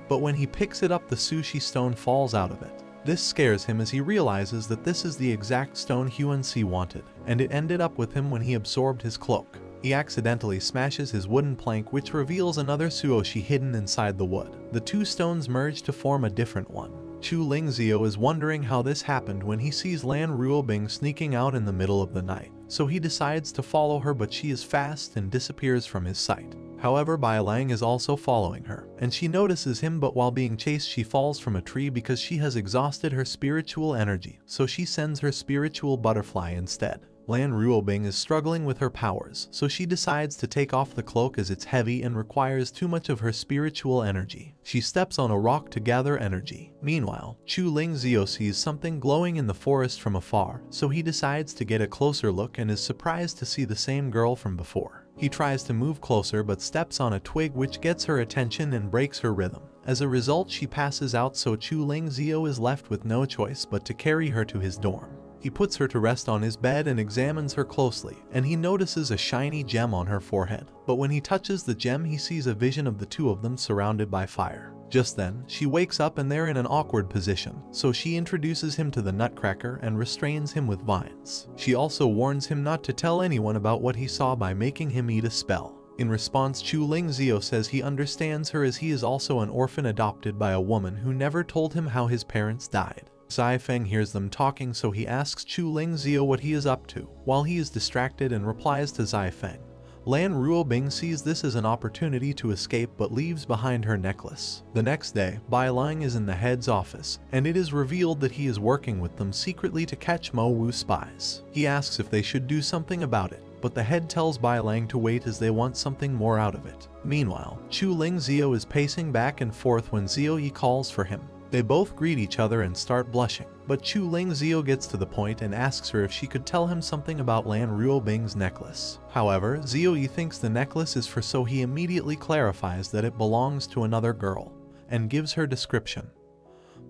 but when he picks it up, the Suoshi Stone falls out of it. This scares him as he realizes that this is the exact stone Huanxi wanted, and it ended up with him when he absorbed his cloak. He accidentally smashes his wooden plank, which reveals another Suoshi hidden inside the wood. The two stones merge to form a different one. Chu Lingxiao is wondering how this happened when he sees Lan Ruobing sneaking out in the middle of the night, so he decides to follow her, but she is fast and disappears from his sight. However, Bai Lang is also following her, and she notices him, but while being chased she falls from a tree because she has exhausted her spiritual energy, so she sends her spiritual butterfly instead. Lan Ruobing is struggling with her powers, so she decides to take off the cloak as it's heavy and requires too much of her spiritual energy. She steps on a rock to gather energy. Meanwhile, Chu Lingxiao sees something glowing in the forest from afar, so he decides to get a closer look and is surprised to see the same girl from before. He tries to move closer but steps on a twig, which gets her attention and breaks her rhythm. As a result, she passes out, so Chu Lingxiao is left with no choice but to carry her to his dorm. He puts her to rest on his bed and examines her closely, and he notices a shiny gem on her forehead. But when he touches the gem, he sees a vision of the two of them surrounded by fire. Just then, she wakes up and they're in an awkward position, so she introduces him to the nutcracker and restrains him with vines. She also warns him not to tell anyone about what he saw by making him eat a spell. In response, Chu Lingxiao says he understands her as he is also an orphan adopted by a woman who never told him how his parents died. Zai Feng hears them talking, so he asks Chu Lingxiao what he is up to. While he is distracted and replies to Zai Feng, Lan Ruobing sees this as an opportunity to escape but leaves behind her necklace. The next day, Bai Lang is in the head's office, and it is revealed that he is working with them secretly to catch Mo Wu spies. He asks if they should do something about it, but the head tells Bai Lang to wait as they want something more out of it. Meanwhile, Chu Lingxiao is pacing back and forth when Ziyi calls for him. They both greet each other and start blushing, but Chu Lingxiao gets to the point and asks her if she could tell him something about Lan Ruobing's necklace. However, Ziyi thinks the necklace is for, so he immediately clarifies that it belongs to another girl, and gives her description.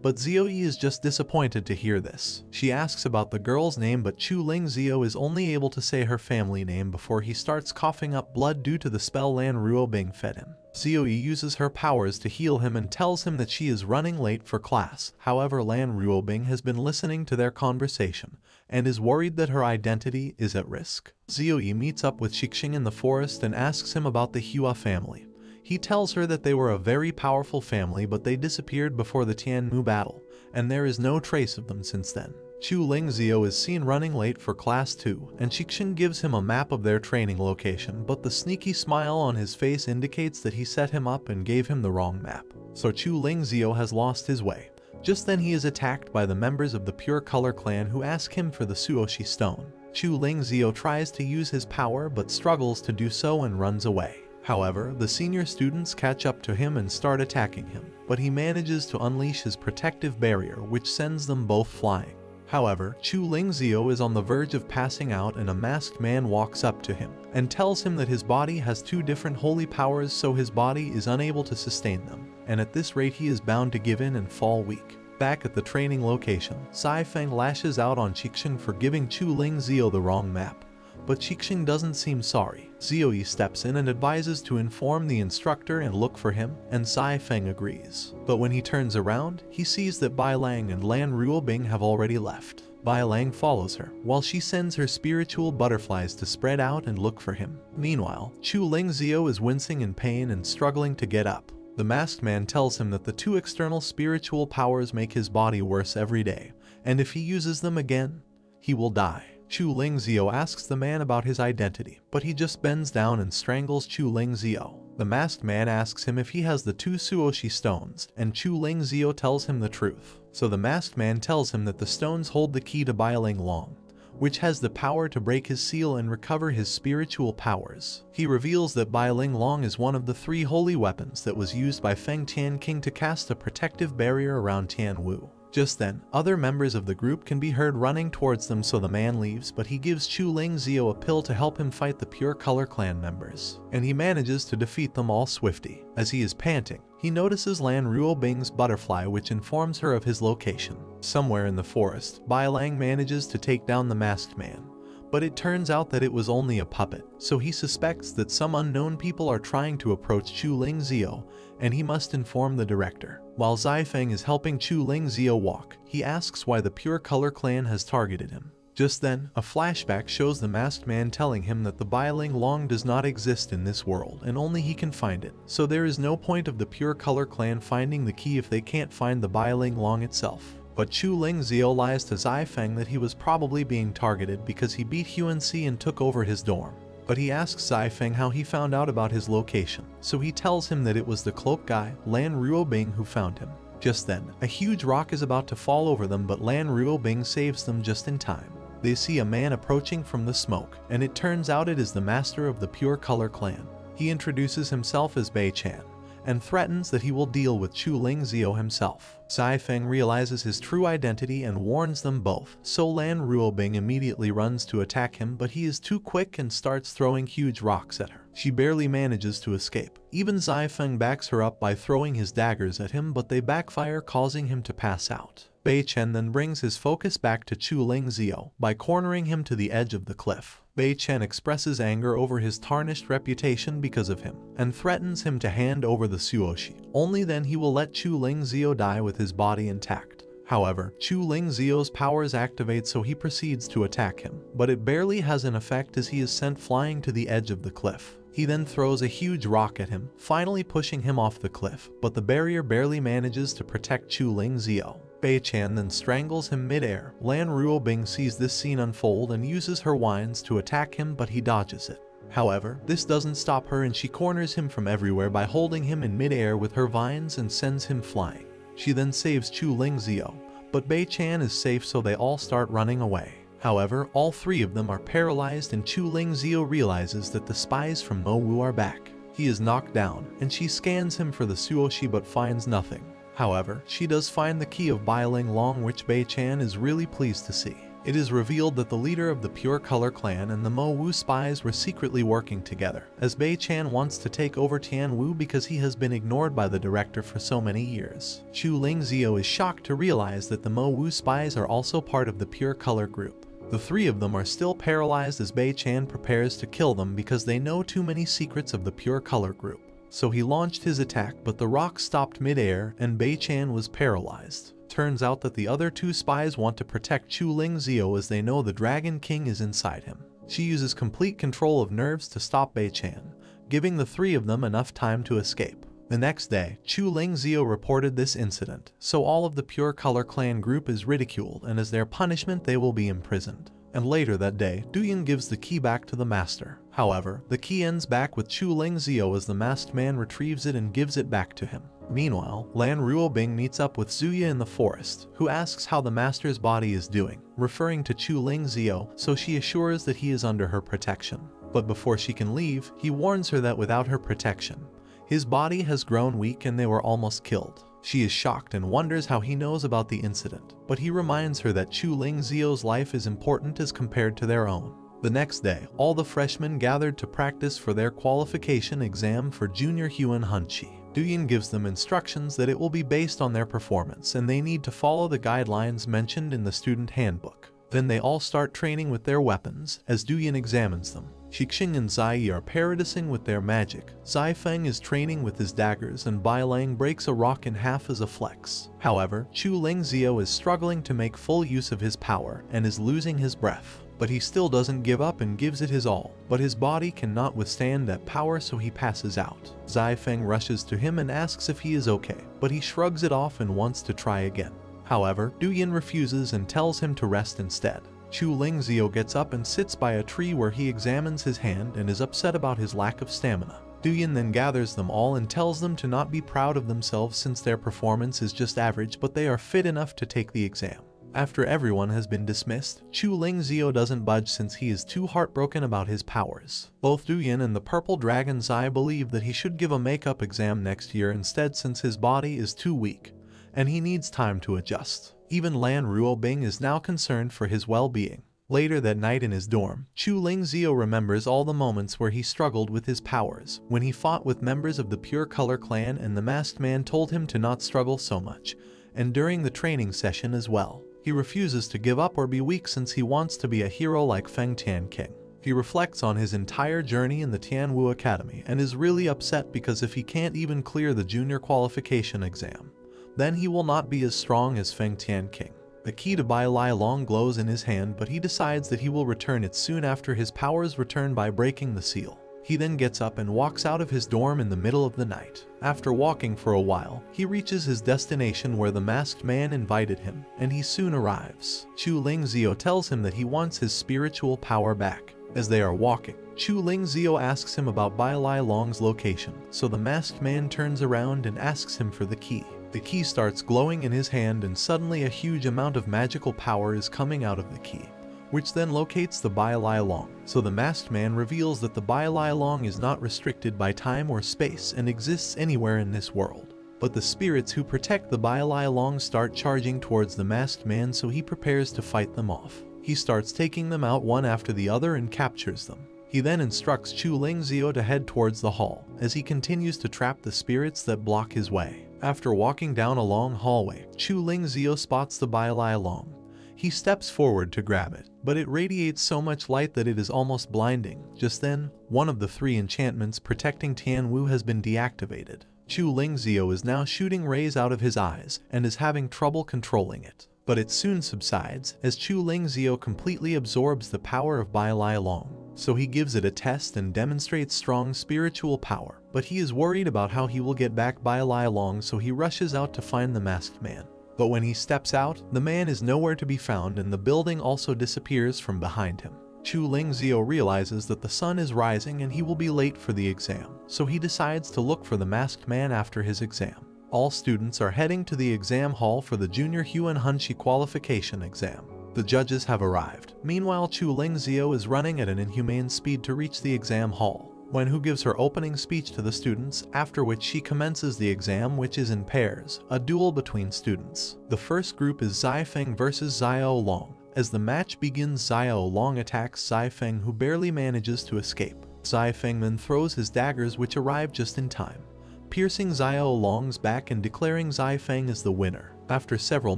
But Ziyi is just disappointed to hear this. She asks about the girl's name, but Chu Lingxiao is only able to say her family name before he starts coughing up blood due to the spell Lan Ruobing fed him. Ziyi uses her powers to heal him and tells him that she is running late for class. However, Lan Ruobing has been listening to their conversation and is worried that her identity is at risk. Ziyi meets up with Xixing in the forest and asks him about the Hua family. He tells her that they were a very powerful family, but they disappeared before the Tianwu battle, and there is no trace of them since then. Chu Lingxiao is seen running late for class too, and Xixing gives him a map of their training location, but the sneaky smile on his face indicates that he set him up and gave him the wrong map. So Chu Lingxiao has lost his way. Just then he is attacked by the members of the Pure Color Clan, who ask him for the Suoshi Stone. Chu Lingxiao tries to use his power but struggles to do so and runs away. However, the senior students catch up to him and start attacking him, but he manages to unleash his protective barrier, which sends them both flying. However, Chu Lingxiao is on the verge of passing out, and a masked man walks up to him and tells him that his body has two different holy powers, so his body is unable to sustain them, and at this rate he is bound to give in and fall weak. Back at the training location, Zai Feng lashes out on Xixing for giving Chu Lingxiao the wrong map, but Xixing doesn't seem sorry. Ziyi steps in and advises to inform the instructor and look for him, and Zai Feng agrees. But when he turns around, he sees that Bai Lang and Lan Ruobing have already left. Bai Lang follows her, while she sends her spiritual butterflies to spread out and look for him. Meanwhile, Chu Lingxiao is wincing in pain and struggling to get up. The masked man tells him that the two external spiritual powers make his body worse every day, and if he uses them again, he will die. Chu Lingxiao asks the man about his identity, but he just bends down and strangles Chu Lingxiao. The masked man asks him if he has the two Suoshi stones, and Chu Lingxiao tells him the truth. So the masked man tells him that the stones hold the key to Bailing Long, which has the power to break his seal and recover his spiritual powers. He reveals that Bailing Long is one of the three holy weapons that was used by Feng Tian King to cast a protective barrier around Tianwu. Just then, other members of the group can be heard running towards them, so the man leaves, but he gives Chu Lingxiao a pill to help him fight the Pure Color Clan members, and he manages to defeat them all swiftly. As he is panting, he notices Lan Ruobing's butterfly, which informs her of his location. Somewhere in the forest, Bai Lang manages to take down the masked man, but it turns out that it was only a puppet, so he suspects that some unknown people are trying to approach Chu Lingxiao, and he must inform the director. While Zai Feng is helping Chu Lingxiao walk, he asks why the Pure Color Clan has targeted him. Just then, a flashback shows the masked man telling him that the Bailing Long does not exist in this world and only he can find it, so there is no point of the Pure Color Clan finding the key if they can't find the Bailing Long itself. But Chu Lingxiao lies to Zai Feng that he was probably being targeted because he beat U N C and took over his dorm. But he asks Zai Feng how he found out about his location, so he tells him that it was the cloak guy, Lan Ruobing, who found him. Just then, a huge rock is about to fall over them, but Lan Ruobing saves them just in time. They see a man approaching from the smoke, and it turns out it is the master of the Pure Color Clan. He introduces himself as Bei Chen, and threatens that he will deal with Chu Lingxiao himself. Zai Feng realizes his true identity and warns them both, so Lan Ruobing immediately runs to attack him, but he is too quick and starts throwing huge rocks at her. She barely manages to escape. Even Zai Feng backs her up by throwing his daggers at him, but they backfire, causing him to pass out. Bei Chen then brings his focus back to Chu Lingxiao by cornering him to the edge of the cliff. Bei Chen expresses anger over his tarnished reputation because of him, and threatens him to hand over the Suoshi. Only then he will let Chu Lingxiao die with his body intact. However, Chu Lingxiao's powers activate, so he proceeds to attack him, but it barely has an effect as he is sent flying to the edge of the cliff. He then throws a huge rock at him, finally pushing him off the cliff, but the barrier barely manages to protect Chu Lingxiao. Bei Chen then strangles him mid-air. Lan Ruobing sees this scene unfold and uses her winds to attack him, but he dodges it. However, this doesn't stop her, and she corners him from everywhere by holding him in mid-air with her vines and sends him flying. She then saves Chu Lingxiao, but Bei Chen is safe, so they all start running away. However, all three of them are paralyzed, and Chu Lingxiao realizes that the spies from Mo Wu are back. He is knocked down, and she scans him for the Suoshi but finds nothing. However, she does find the key of Bailing Long, which Bei Chen is really pleased to see. It is revealed that the leader of the Pure Color Clan and the Mo Wu spies were secretly working together, as Bei Chen wants to take over Tianwu because he has been ignored by the director for so many years. Chu Lingxiao is shocked to realize that the Mo Wu spies are also part of the Pure Color group. The three of them are still paralyzed as Bei Chen prepares to kill them because they know too many secrets of the Pure Color group. So he launched his attack, but the rock stopped mid-air and Bei Chen was paralyzed. Turns out that the other two spies want to protect Chu Lingxiao as they know the Dragon King is inside him. She uses complete control of nerves to stop Bei Chen, giving the three of them enough time to escape. The next day, Chu Lingxiao reported this incident, so all of the Pure Color Clan group is ridiculed, and as their punishment they will be imprisoned. And later that day, Duyin gives the key back to the master. However, the key ends back with Chu Lingxiao as the masked man retrieves it and gives it back to him. Meanwhile, Lan Ruobing meets up with Zuya in the forest, who asks how the master's body is doing, referring to Chu Lingxiao, so she assures that he is under her protection. But before she can leave, he warns her that without her protection, his body has grown weak and they were almost killed. She is shocked and wonders how he knows about the incident, but he reminds her that Chu Lingxiao's life is important as compared to their own. The next day, all the freshmen gathered to practice for their qualification exam for Junior Huan Hunchi. Duyin gives them instructions that it will be based on their performance and they need to follow the guidelines mentioned in the student handbook. Then they all start training with their weapons, as Duyin examines them. Xixing and Ziyi are paradising with their magic, Zai Feng is training with his daggers, and Bai Lang breaks a rock in half as a flex. However, Chu Lingxiao is struggling to make full use of his power and is losing his breath. But he still doesn't give up and gives it his all, but his body cannot withstand that power so he passes out. Zai Feng rushes to him and asks if he is okay, but he shrugs it off and wants to try again. However, Duyin refuses and tells him to rest instead. Chu Lingxiao gets up and sits by a tree where he examines his hand and is upset about his lack of stamina. Duyin then gathers them all and tells them to not be proud of themselves since their performance is just average, but they are fit enough to take the exam. After everyone has been dismissed, Chu Lingxiao doesn't budge since he is too heartbroken about his powers. Both Duyin and the Purple Dragon Zai believe that he should give a makeup exam next year instead since his body is too weak, and he needs time to adjust. Even Lan Ruobing is now concerned for his well-being. Later that night in his dorm, Chu Lingxiao remembers all the moments where he struggled with his powers, when he fought with members of the Pure Color Clan and the Masked Man told him to not struggle so much, and during the training session as well. He refuses to give up or be weak since he wants to be a hero like Feng Tian King. He reflects on his entire journey in the Tianwu Academy and is really upset because if he can't even clear the junior qualification exam, then he will not be as strong as Feng Tian King. The key to Bai Long glows in his hand, but he decides that he will return it soon after his powers return by breaking the seal. He then gets up and walks out of his dorm in the middle of the night. After walking for a while, he reaches his destination where the masked man invited him, and he soon arrives. Chu Lingxiao tells him that he wants his spiritual power back. As they are walking, Chu Lingxiao asks him about Bai Long's location, so the masked man turns around and asks him for the key. The key starts glowing in his hand and suddenly a huge amount of magical power is coming out of the key, which then locates the Bai Long. So the masked man reveals that the Bai Long is not restricted by time or space and exists anywhere in this world. But the spirits who protect the Bai Long start charging towards the masked man, so he prepares to fight them off. He starts taking them out one after the other and captures them. He then instructs Chu Lingxiao to head towards the hall, as he continues to trap the spirits that block his way. After walking down a long hallway, Chu Lingxiao spots the Bai Long. He steps forward to grab it, but it radiates so much light that it is almost blinding. Just then, one of the three enchantments protecting Tianwu has been deactivated. Chu Lingxiao is now shooting rays out of his eyes and is having trouble controlling it. But it soon subsides as Chu Lingxiao completely absorbs the power of Bai Long. So he gives it a test and demonstrates strong spiritual power, but he is worried about how he will get back Bai Long, so he rushes out to find the masked man. But when he steps out, the man is nowhere to be found and the building also disappears from behind him. Chu Lingxiao realizes that the sun is rising and he will be late for the exam, so he decides to look for the masked man after his exam. All students are heading to the exam hall for the Junior Huan Hunchi qualification exam. The judges have arrived. Meanwhile, Chu Lingxiao is running at an inhumane speed to reach the exam hall. Wen Hu gives her opening speech to the students, after which she commences the exam, which is in pairs, a duel between students. The first group is Zai Feng versus Xiao Long. As the match begins, Xiao Long attacks Zai Feng, who barely manages to escape. Zai Feng then throws his daggers, which arrive just in time, piercing Xiao Long's back and declaring Zai Feng as the winner. After several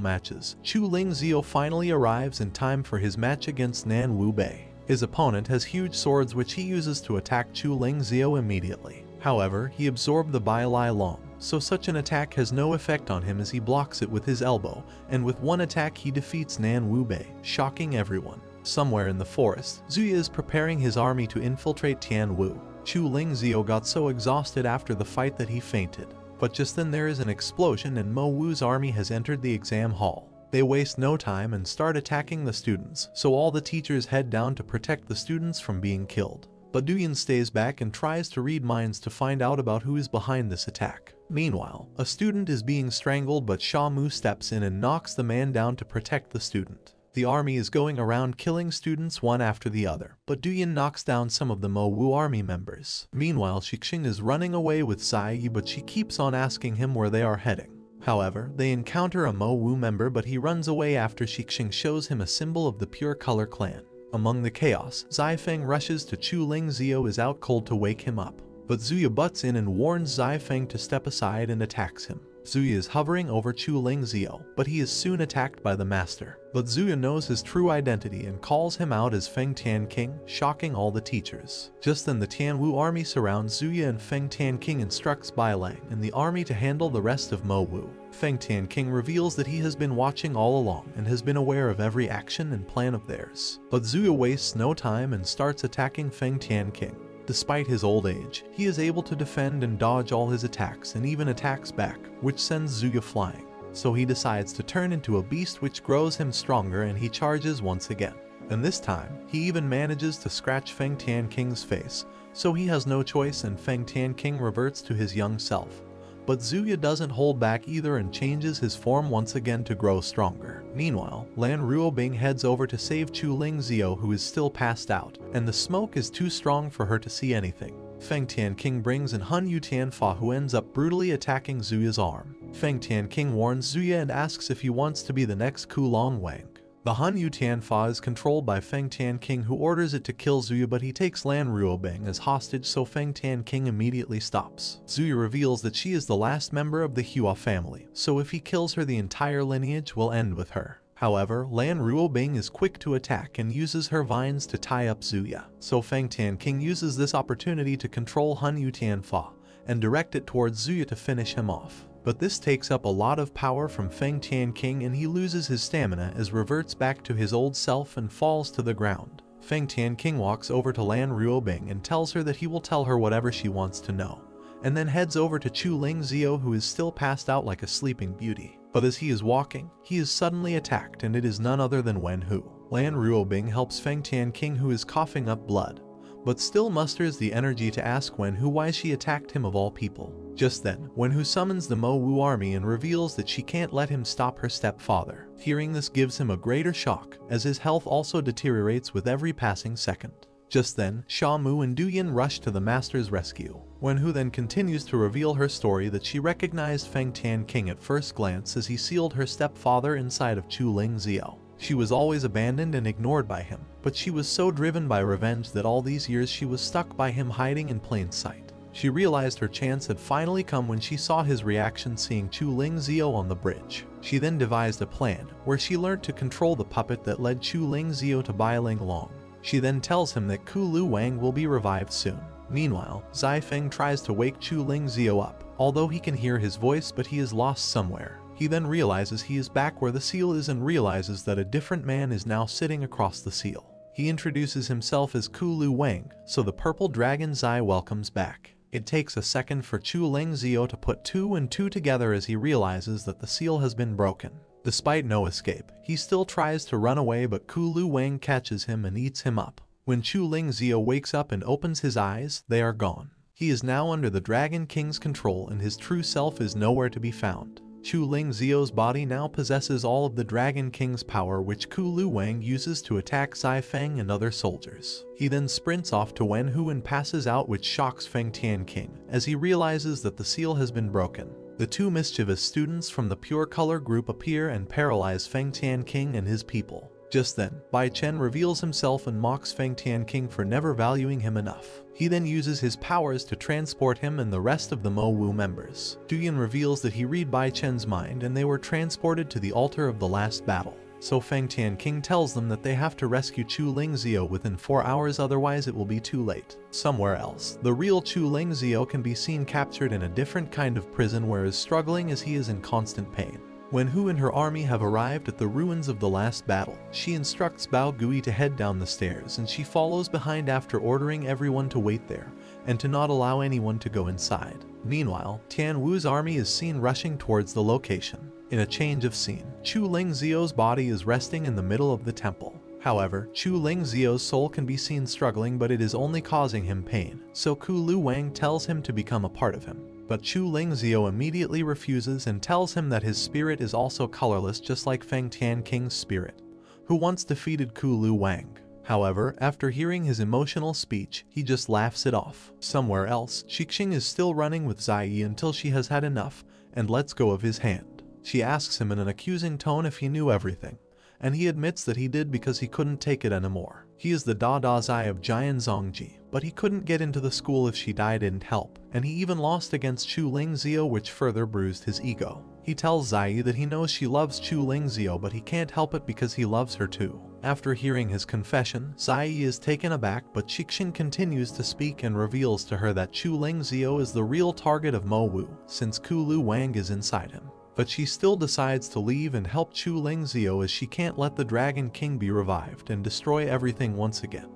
matches, Chu Lingxiao finally arrives in time for his match against Nan Wu Bei. His opponent has huge swords, which he uses to attack Chu Lingxiao immediately. However, he absorbed the Bai Lang, so such an attack has no effect on him as he blocks it with his elbow, and with one attack he defeats Nan Wu Bei, shocking everyone. Somewhere in the forest, Zuya is preparing his army to infiltrate Tianwu. Chu Lingxiao got so exhausted after the fight that he fainted. But just then there is an explosion and Mo Wu's army has entered the exam hall. They waste no time and start attacking the students, so all the teachers head down to protect the students from being killed. But Duyin stays back and tries to read minds to find out about who is behind this attack. Meanwhile, a student is being strangled, but Xia Mu steps in and knocks the man down to protect the student. The army is going around killing students one after the other, but Duyin knocks down some of the Mo Wu army members. Meanwhile, Xixing is running away with Ziyi, but she keeps on asking him where they are heading. However, they encounter a Mo Wu member, but he runs away after Xixing shows him a symbol of the Pure Color Clan. Among the chaos, Zai Feng rushes to Chu Lingxiao is out cold to wake him up, but Zuya butts in and warns Zai Feng to step aside and attacks him. Zuya is hovering over Chu Lingxiao, but he is soon attacked by the master. But Zuya knows his true identity and calls him out as Feng Tian King, shocking all the teachers. Just then the Tianwu army surrounds Zuya and Feng Tian King instructs Bai Lang and the army to handle the rest of Mo Wu. Feng Tian King reveals that he has been watching all along and has been aware of every action and plan of theirs. But Zuya wastes no time and starts attacking Feng Tian King. Despite his old age, he is able to defend and dodge all his attacks and even attacks back, which sends Zuya flying. So he decides to turn into a beast, which grows him stronger, and he charges once again. And this time, he even manages to scratch Feng Tian King's face, so he has no choice and Feng Tian King reverts to his young self. But Zuya doesn't hold back either and changes his form once again to grow stronger. Meanwhile, Lan Ruobing heads over to save Chu Lingxiao, who is still passed out, and the smoke is too strong for her to see anything. Feng Tian King brings in Hun Yutian Fa, who ends up brutally attacking Zuya's arm. Feng Tian King warns Zuya and asks if he wants to be the next Ku Lu Wang. The Hun Yutian Fa is controlled by Feng Tian King, who orders it to kill Zuya, but he takes Lan Ruobing as hostage, so Feng Tian King immediately stops. Zuya reveals that she is the last member of the Hua family, so if he kills her the entire lineage will end with her. However, Lan Ruobing is quick to attack and uses her vines to tie up Zuya, so Feng Tian King uses this opportunity to control Hun Yutian Fa and direct it towards Zuya to finish him off. But this takes up a lot of power from Feng Tian King and he loses his stamina as reverts back to his old self and falls to the ground. Feng Tian King walks over to Lan Ruobing and tells her that he will tell her whatever she wants to know, and then heads over to Chu Lingxiao, who is still passed out like a sleeping beauty. But as he is walking, he is suddenly attacked and it is none other than Wen Hu. Lan Ruobing helps Feng Tian King, who is coughing up blood, but still musters the energy to ask Wen Hu why she attacked him of all people. Just then, Wen Hu summons the Mo Wu army and reveals that she can't let him stop her stepfather. Hearing this gives him a greater shock, as his health also deteriorates with every passing second. Just then, Xia Mu and Duyin rush to the master's rescue. Wen Hu then continues to reveal her story that she recognized Feng Tian King at first glance as he sealed her stepfather inside of Chu Lingxiao. She was always abandoned and ignored by him, but she was so driven by revenge that all these years she was stuck by him hiding in plain sight. She realized her chance had finally come when she saw his reaction seeing Chu Lingxiao on the bridge. She then devised a plan, where she learned to control the puppet that led Chu Lingxiao to Bailing Long. She then tells him that Ku Lu Wang will be revived soon. Meanwhile, Zai Feng tries to wake Chu Lingxiao up, although he can hear his voice but he is lost somewhere. He then realizes he is back where the seal is and realizes that a different man is now sitting across the seal. He introduces himself as Ku Lu Wang, so the purple dragon Zai welcomes back. It takes a second for Chu Lingxiao to put two and two together as he realizes that the seal has been broken. Despite no escape, he still tries to run away, but Ku Lu Wang catches him and eats him up. When Chu Lingxiao wakes up and opens his eyes, they are gone. He is now under the Dragon King's control and his true self is nowhere to be found. Chu Lingxiao's body now possesses all of the Dragon King's power, which Ku Lu Wang uses to attack Zai Feng and other soldiers. He then sprints off to Wen Hu and passes out, which shocks Feng Tian King, as he realizes that the seal has been broken. The two mischievous students from the Pure Color group appear and paralyze Feng Tian King and his people. Just then, Bai Chen reveals himself and mocks Feng Tian King for never valuing him enough. He then uses his powers to transport him and the rest of the Mo Wu members. Duyin reveals that he read Bai Chen's mind and they were transported to the altar of the last battle. So Feng Tian King tells them that they have to rescue Chu Lingxiao within four hours, otherwise it will be too late. Somewhere else, the real Chu Lingxiao can be seen captured in a different kind of prison where he is struggling as he is in constant pain. When Hu and her army have arrived at the ruins of the last battle, she instructs Bao Gui to head down the stairs and she follows behind after ordering everyone to wait there and to not allow anyone to go inside. Meanwhile, Tianwu's army is seen rushing towards the location. In a change of scene, Chu Lingxiao's body is resting in the middle of the temple. However, Chu Lingxiao's soul can be seen struggling, but it is only causing him pain, so Ku Lu Wang tells him to become a part of him. But Chu Lingxiao immediately refuses and tells him that his spirit is also colorless, just like Feng Tian King's spirit, who once defeated Ku Lu Wang. However, after hearing his emotional speech, he just laughs it off. Somewhere else, Xixing is still running with Ziyi until she has had enough and lets go of his hand. She asks him in an accusing tone if he knew everything, and he admits that he did because he couldn't take it anymore. He is the Dada Zai of Jian Zongji, but he couldn't get into the school if she died didn't help, and he even lost against Chu Lingxiao, which further bruised his ego. He tells Ziyi that he knows she loves Chu Lingxiao, but he can't help it because he loves her too. After hearing his confession, Ziyi is taken aback, but Xixing continues to speak and reveals to her that Chu Lingxiao is the real target of Mo Wu, since Ku Lu Wang is inside him. But she still decides to leave and help Chu Lingxiao, as she can't let the Dragon King be revived and destroy everything once again.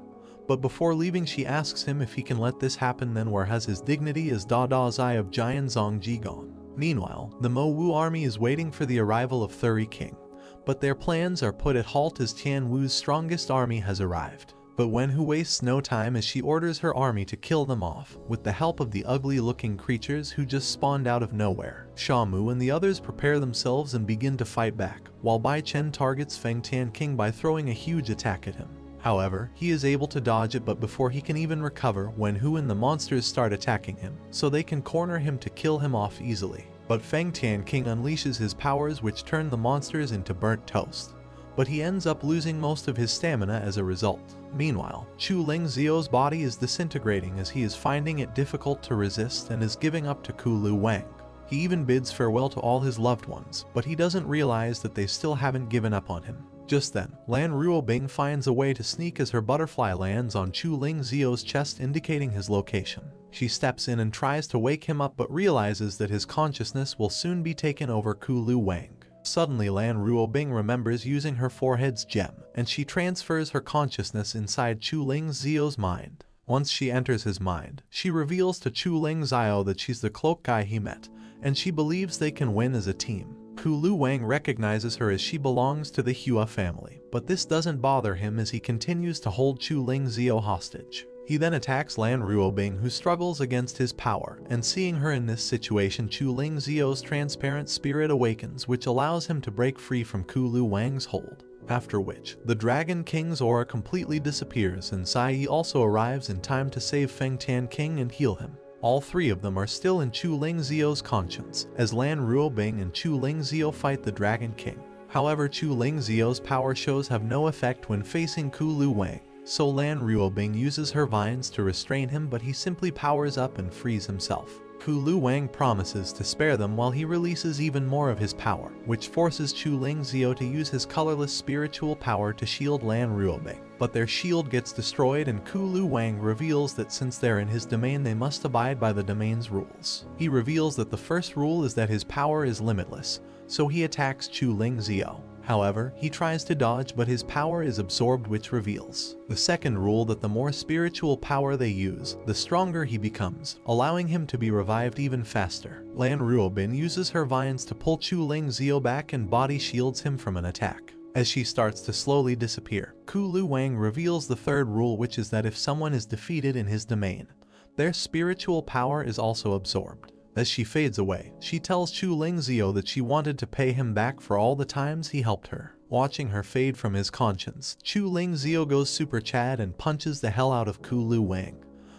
But before leaving, she asks him if he can let this happen, then where has his dignity as Dada Zai of Jian Zongji gone? Meanwhile, the Mo Wu army is waiting for the arrival of Thirty King, but their plans are put at halt as Tianwu's strongest army has arrived. But Wen Hu wastes no time as she orders her army to kill them off, with the help of the ugly-looking creatures who just spawned out of nowhere. Xia Mu and the others prepare themselves and begin to fight back, while Bai Chen targets Feng Tian King by throwing a huge attack at him. However, he is able to dodge it, but before he can even recover, Wen Hu and the monsters start attacking him, so they can corner him to kill him off easily. But Feng Tian King unleashes his powers, which turn the monsters into burnt toast, but he ends up losing most of his stamina as a result. Meanwhile, Chu Lingxiao's body is disintegrating as he is finding it difficult to resist and is giving up to Ku Lu Wang. He even bids farewell to all his loved ones, but he doesn't realize that they still haven't given up on him. Just then, Lan Ruobing finds a way to sneak as her butterfly lands on Chu Lingxiao's chest, indicating his location. She steps in and tries to wake him up, but realizes that his consciousness will soon be taken over Ku Lu Wang. Suddenly, Lan Ruobing remembers using her forehead's gem, and she transfers her consciousness inside Chu Lingxiao's mind. Once she enters his mind, she reveals to Chu Lingxiao that she's the cloak guy he met, and she believes they can win as a team. Ku Lu Wang recognizes her as she belongs to the Hua family, but this doesn't bother him as he continues to hold Chu Lingxiao hostage. He then attacks Lan Ruobing, who struggles against his power, and seeing her in this situation, Chu Lingxiao's transparent spirit awakens, which allows him to break free from Ku Lu Wang's hold. After which, the Dragon King's aura completely disappears and Ziyi also arrives in time to save Feng Tian King and heal him. All three of them are still in Chu Lingxiao's conscience, as Lan Ruobing and Chu Lingxiao fight the Dragon King. However, Chu Lingxiao's power shows have no effect when facing Ku Lu Wang, so Lan Ruobing uses her vines to restrain him, but he simply powers up and frees himself. Ku Lu Wang promises to spare them while he releases even more of his power, which forces Chu Lingxiao to use his colorless spiritual power to shield Lan Ruobing. But their shield gets destroyed and Ku Lu Wang reveals that since they're in his domain, they must abide by the domain's rules. He reveals that the first rule is that his power is limitless, so he attacks Chu Lingxiao. However, he tries to dodge, but his power is absorbed, which reveals the second rule, that the more spiritual power they use, the stronger he becomes, allowing him to be revived even faster. Lan Ruobin uses her vines to pull Chu Lingxiao back and body shields him from an attack. As she starts to slowly disappear, Ku Lu Wang reveals the third rule, which is that if someone is defeated in his domain, their spiritual power is also absorbed. As she fades away, she tells Chu Lingxiao that she wanted to pay him back for all the times he helped her. Watching her fade from his conscience, Chu Lingxiao goes super chad and punches the hell out of Ku Lu Wang,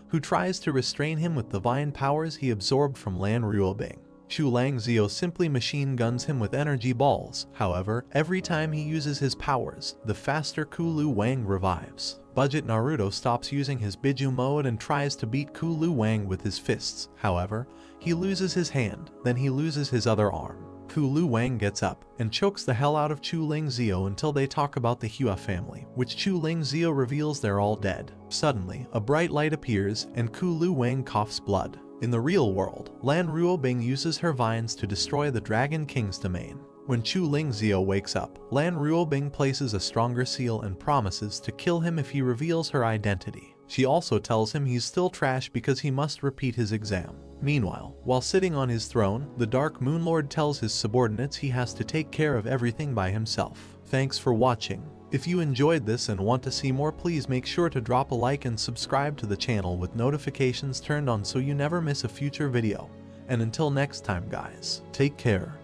who tries to restrain him with the vine powers he absorbed from Lan Ruobing. Chu Lingxiao simply machine guns him with energy balls. However, every time he uses his powers, the faster Ku Lu Wang revives. Budget Naruto stops using his Biju mode and tries to beat Ku Lu Wang with his fists. However, he loses his hand, then he loses his other arm. Ku Lu Wang gets up and chokes the hell out of Chu Lingxiao until they talk about the Hua family, which Chu Lingxiao reveals they're all dead. Suddenly, a bright light appears and Ku Lu Wang coughs blood. In the real world, Lan Ruobing uses her vines to destroy the Dragon King's domain. When Chu Lingxiao wakes up, Lan Ruobing places a stronger seal and promises to kill him if he reveals her identity. She also tells him he's still trash because he must repeat his exam. Meanwhile, while sitting on his throne, the Dark Moon Lord tells his subordinates he has to take care of everything by himself. Thanks for watching. If you enjoyed this and want to see more, please make sure to drop a like and subscribe to the channel with notifications turned on so you never miss a future video. And until next time guys, take care.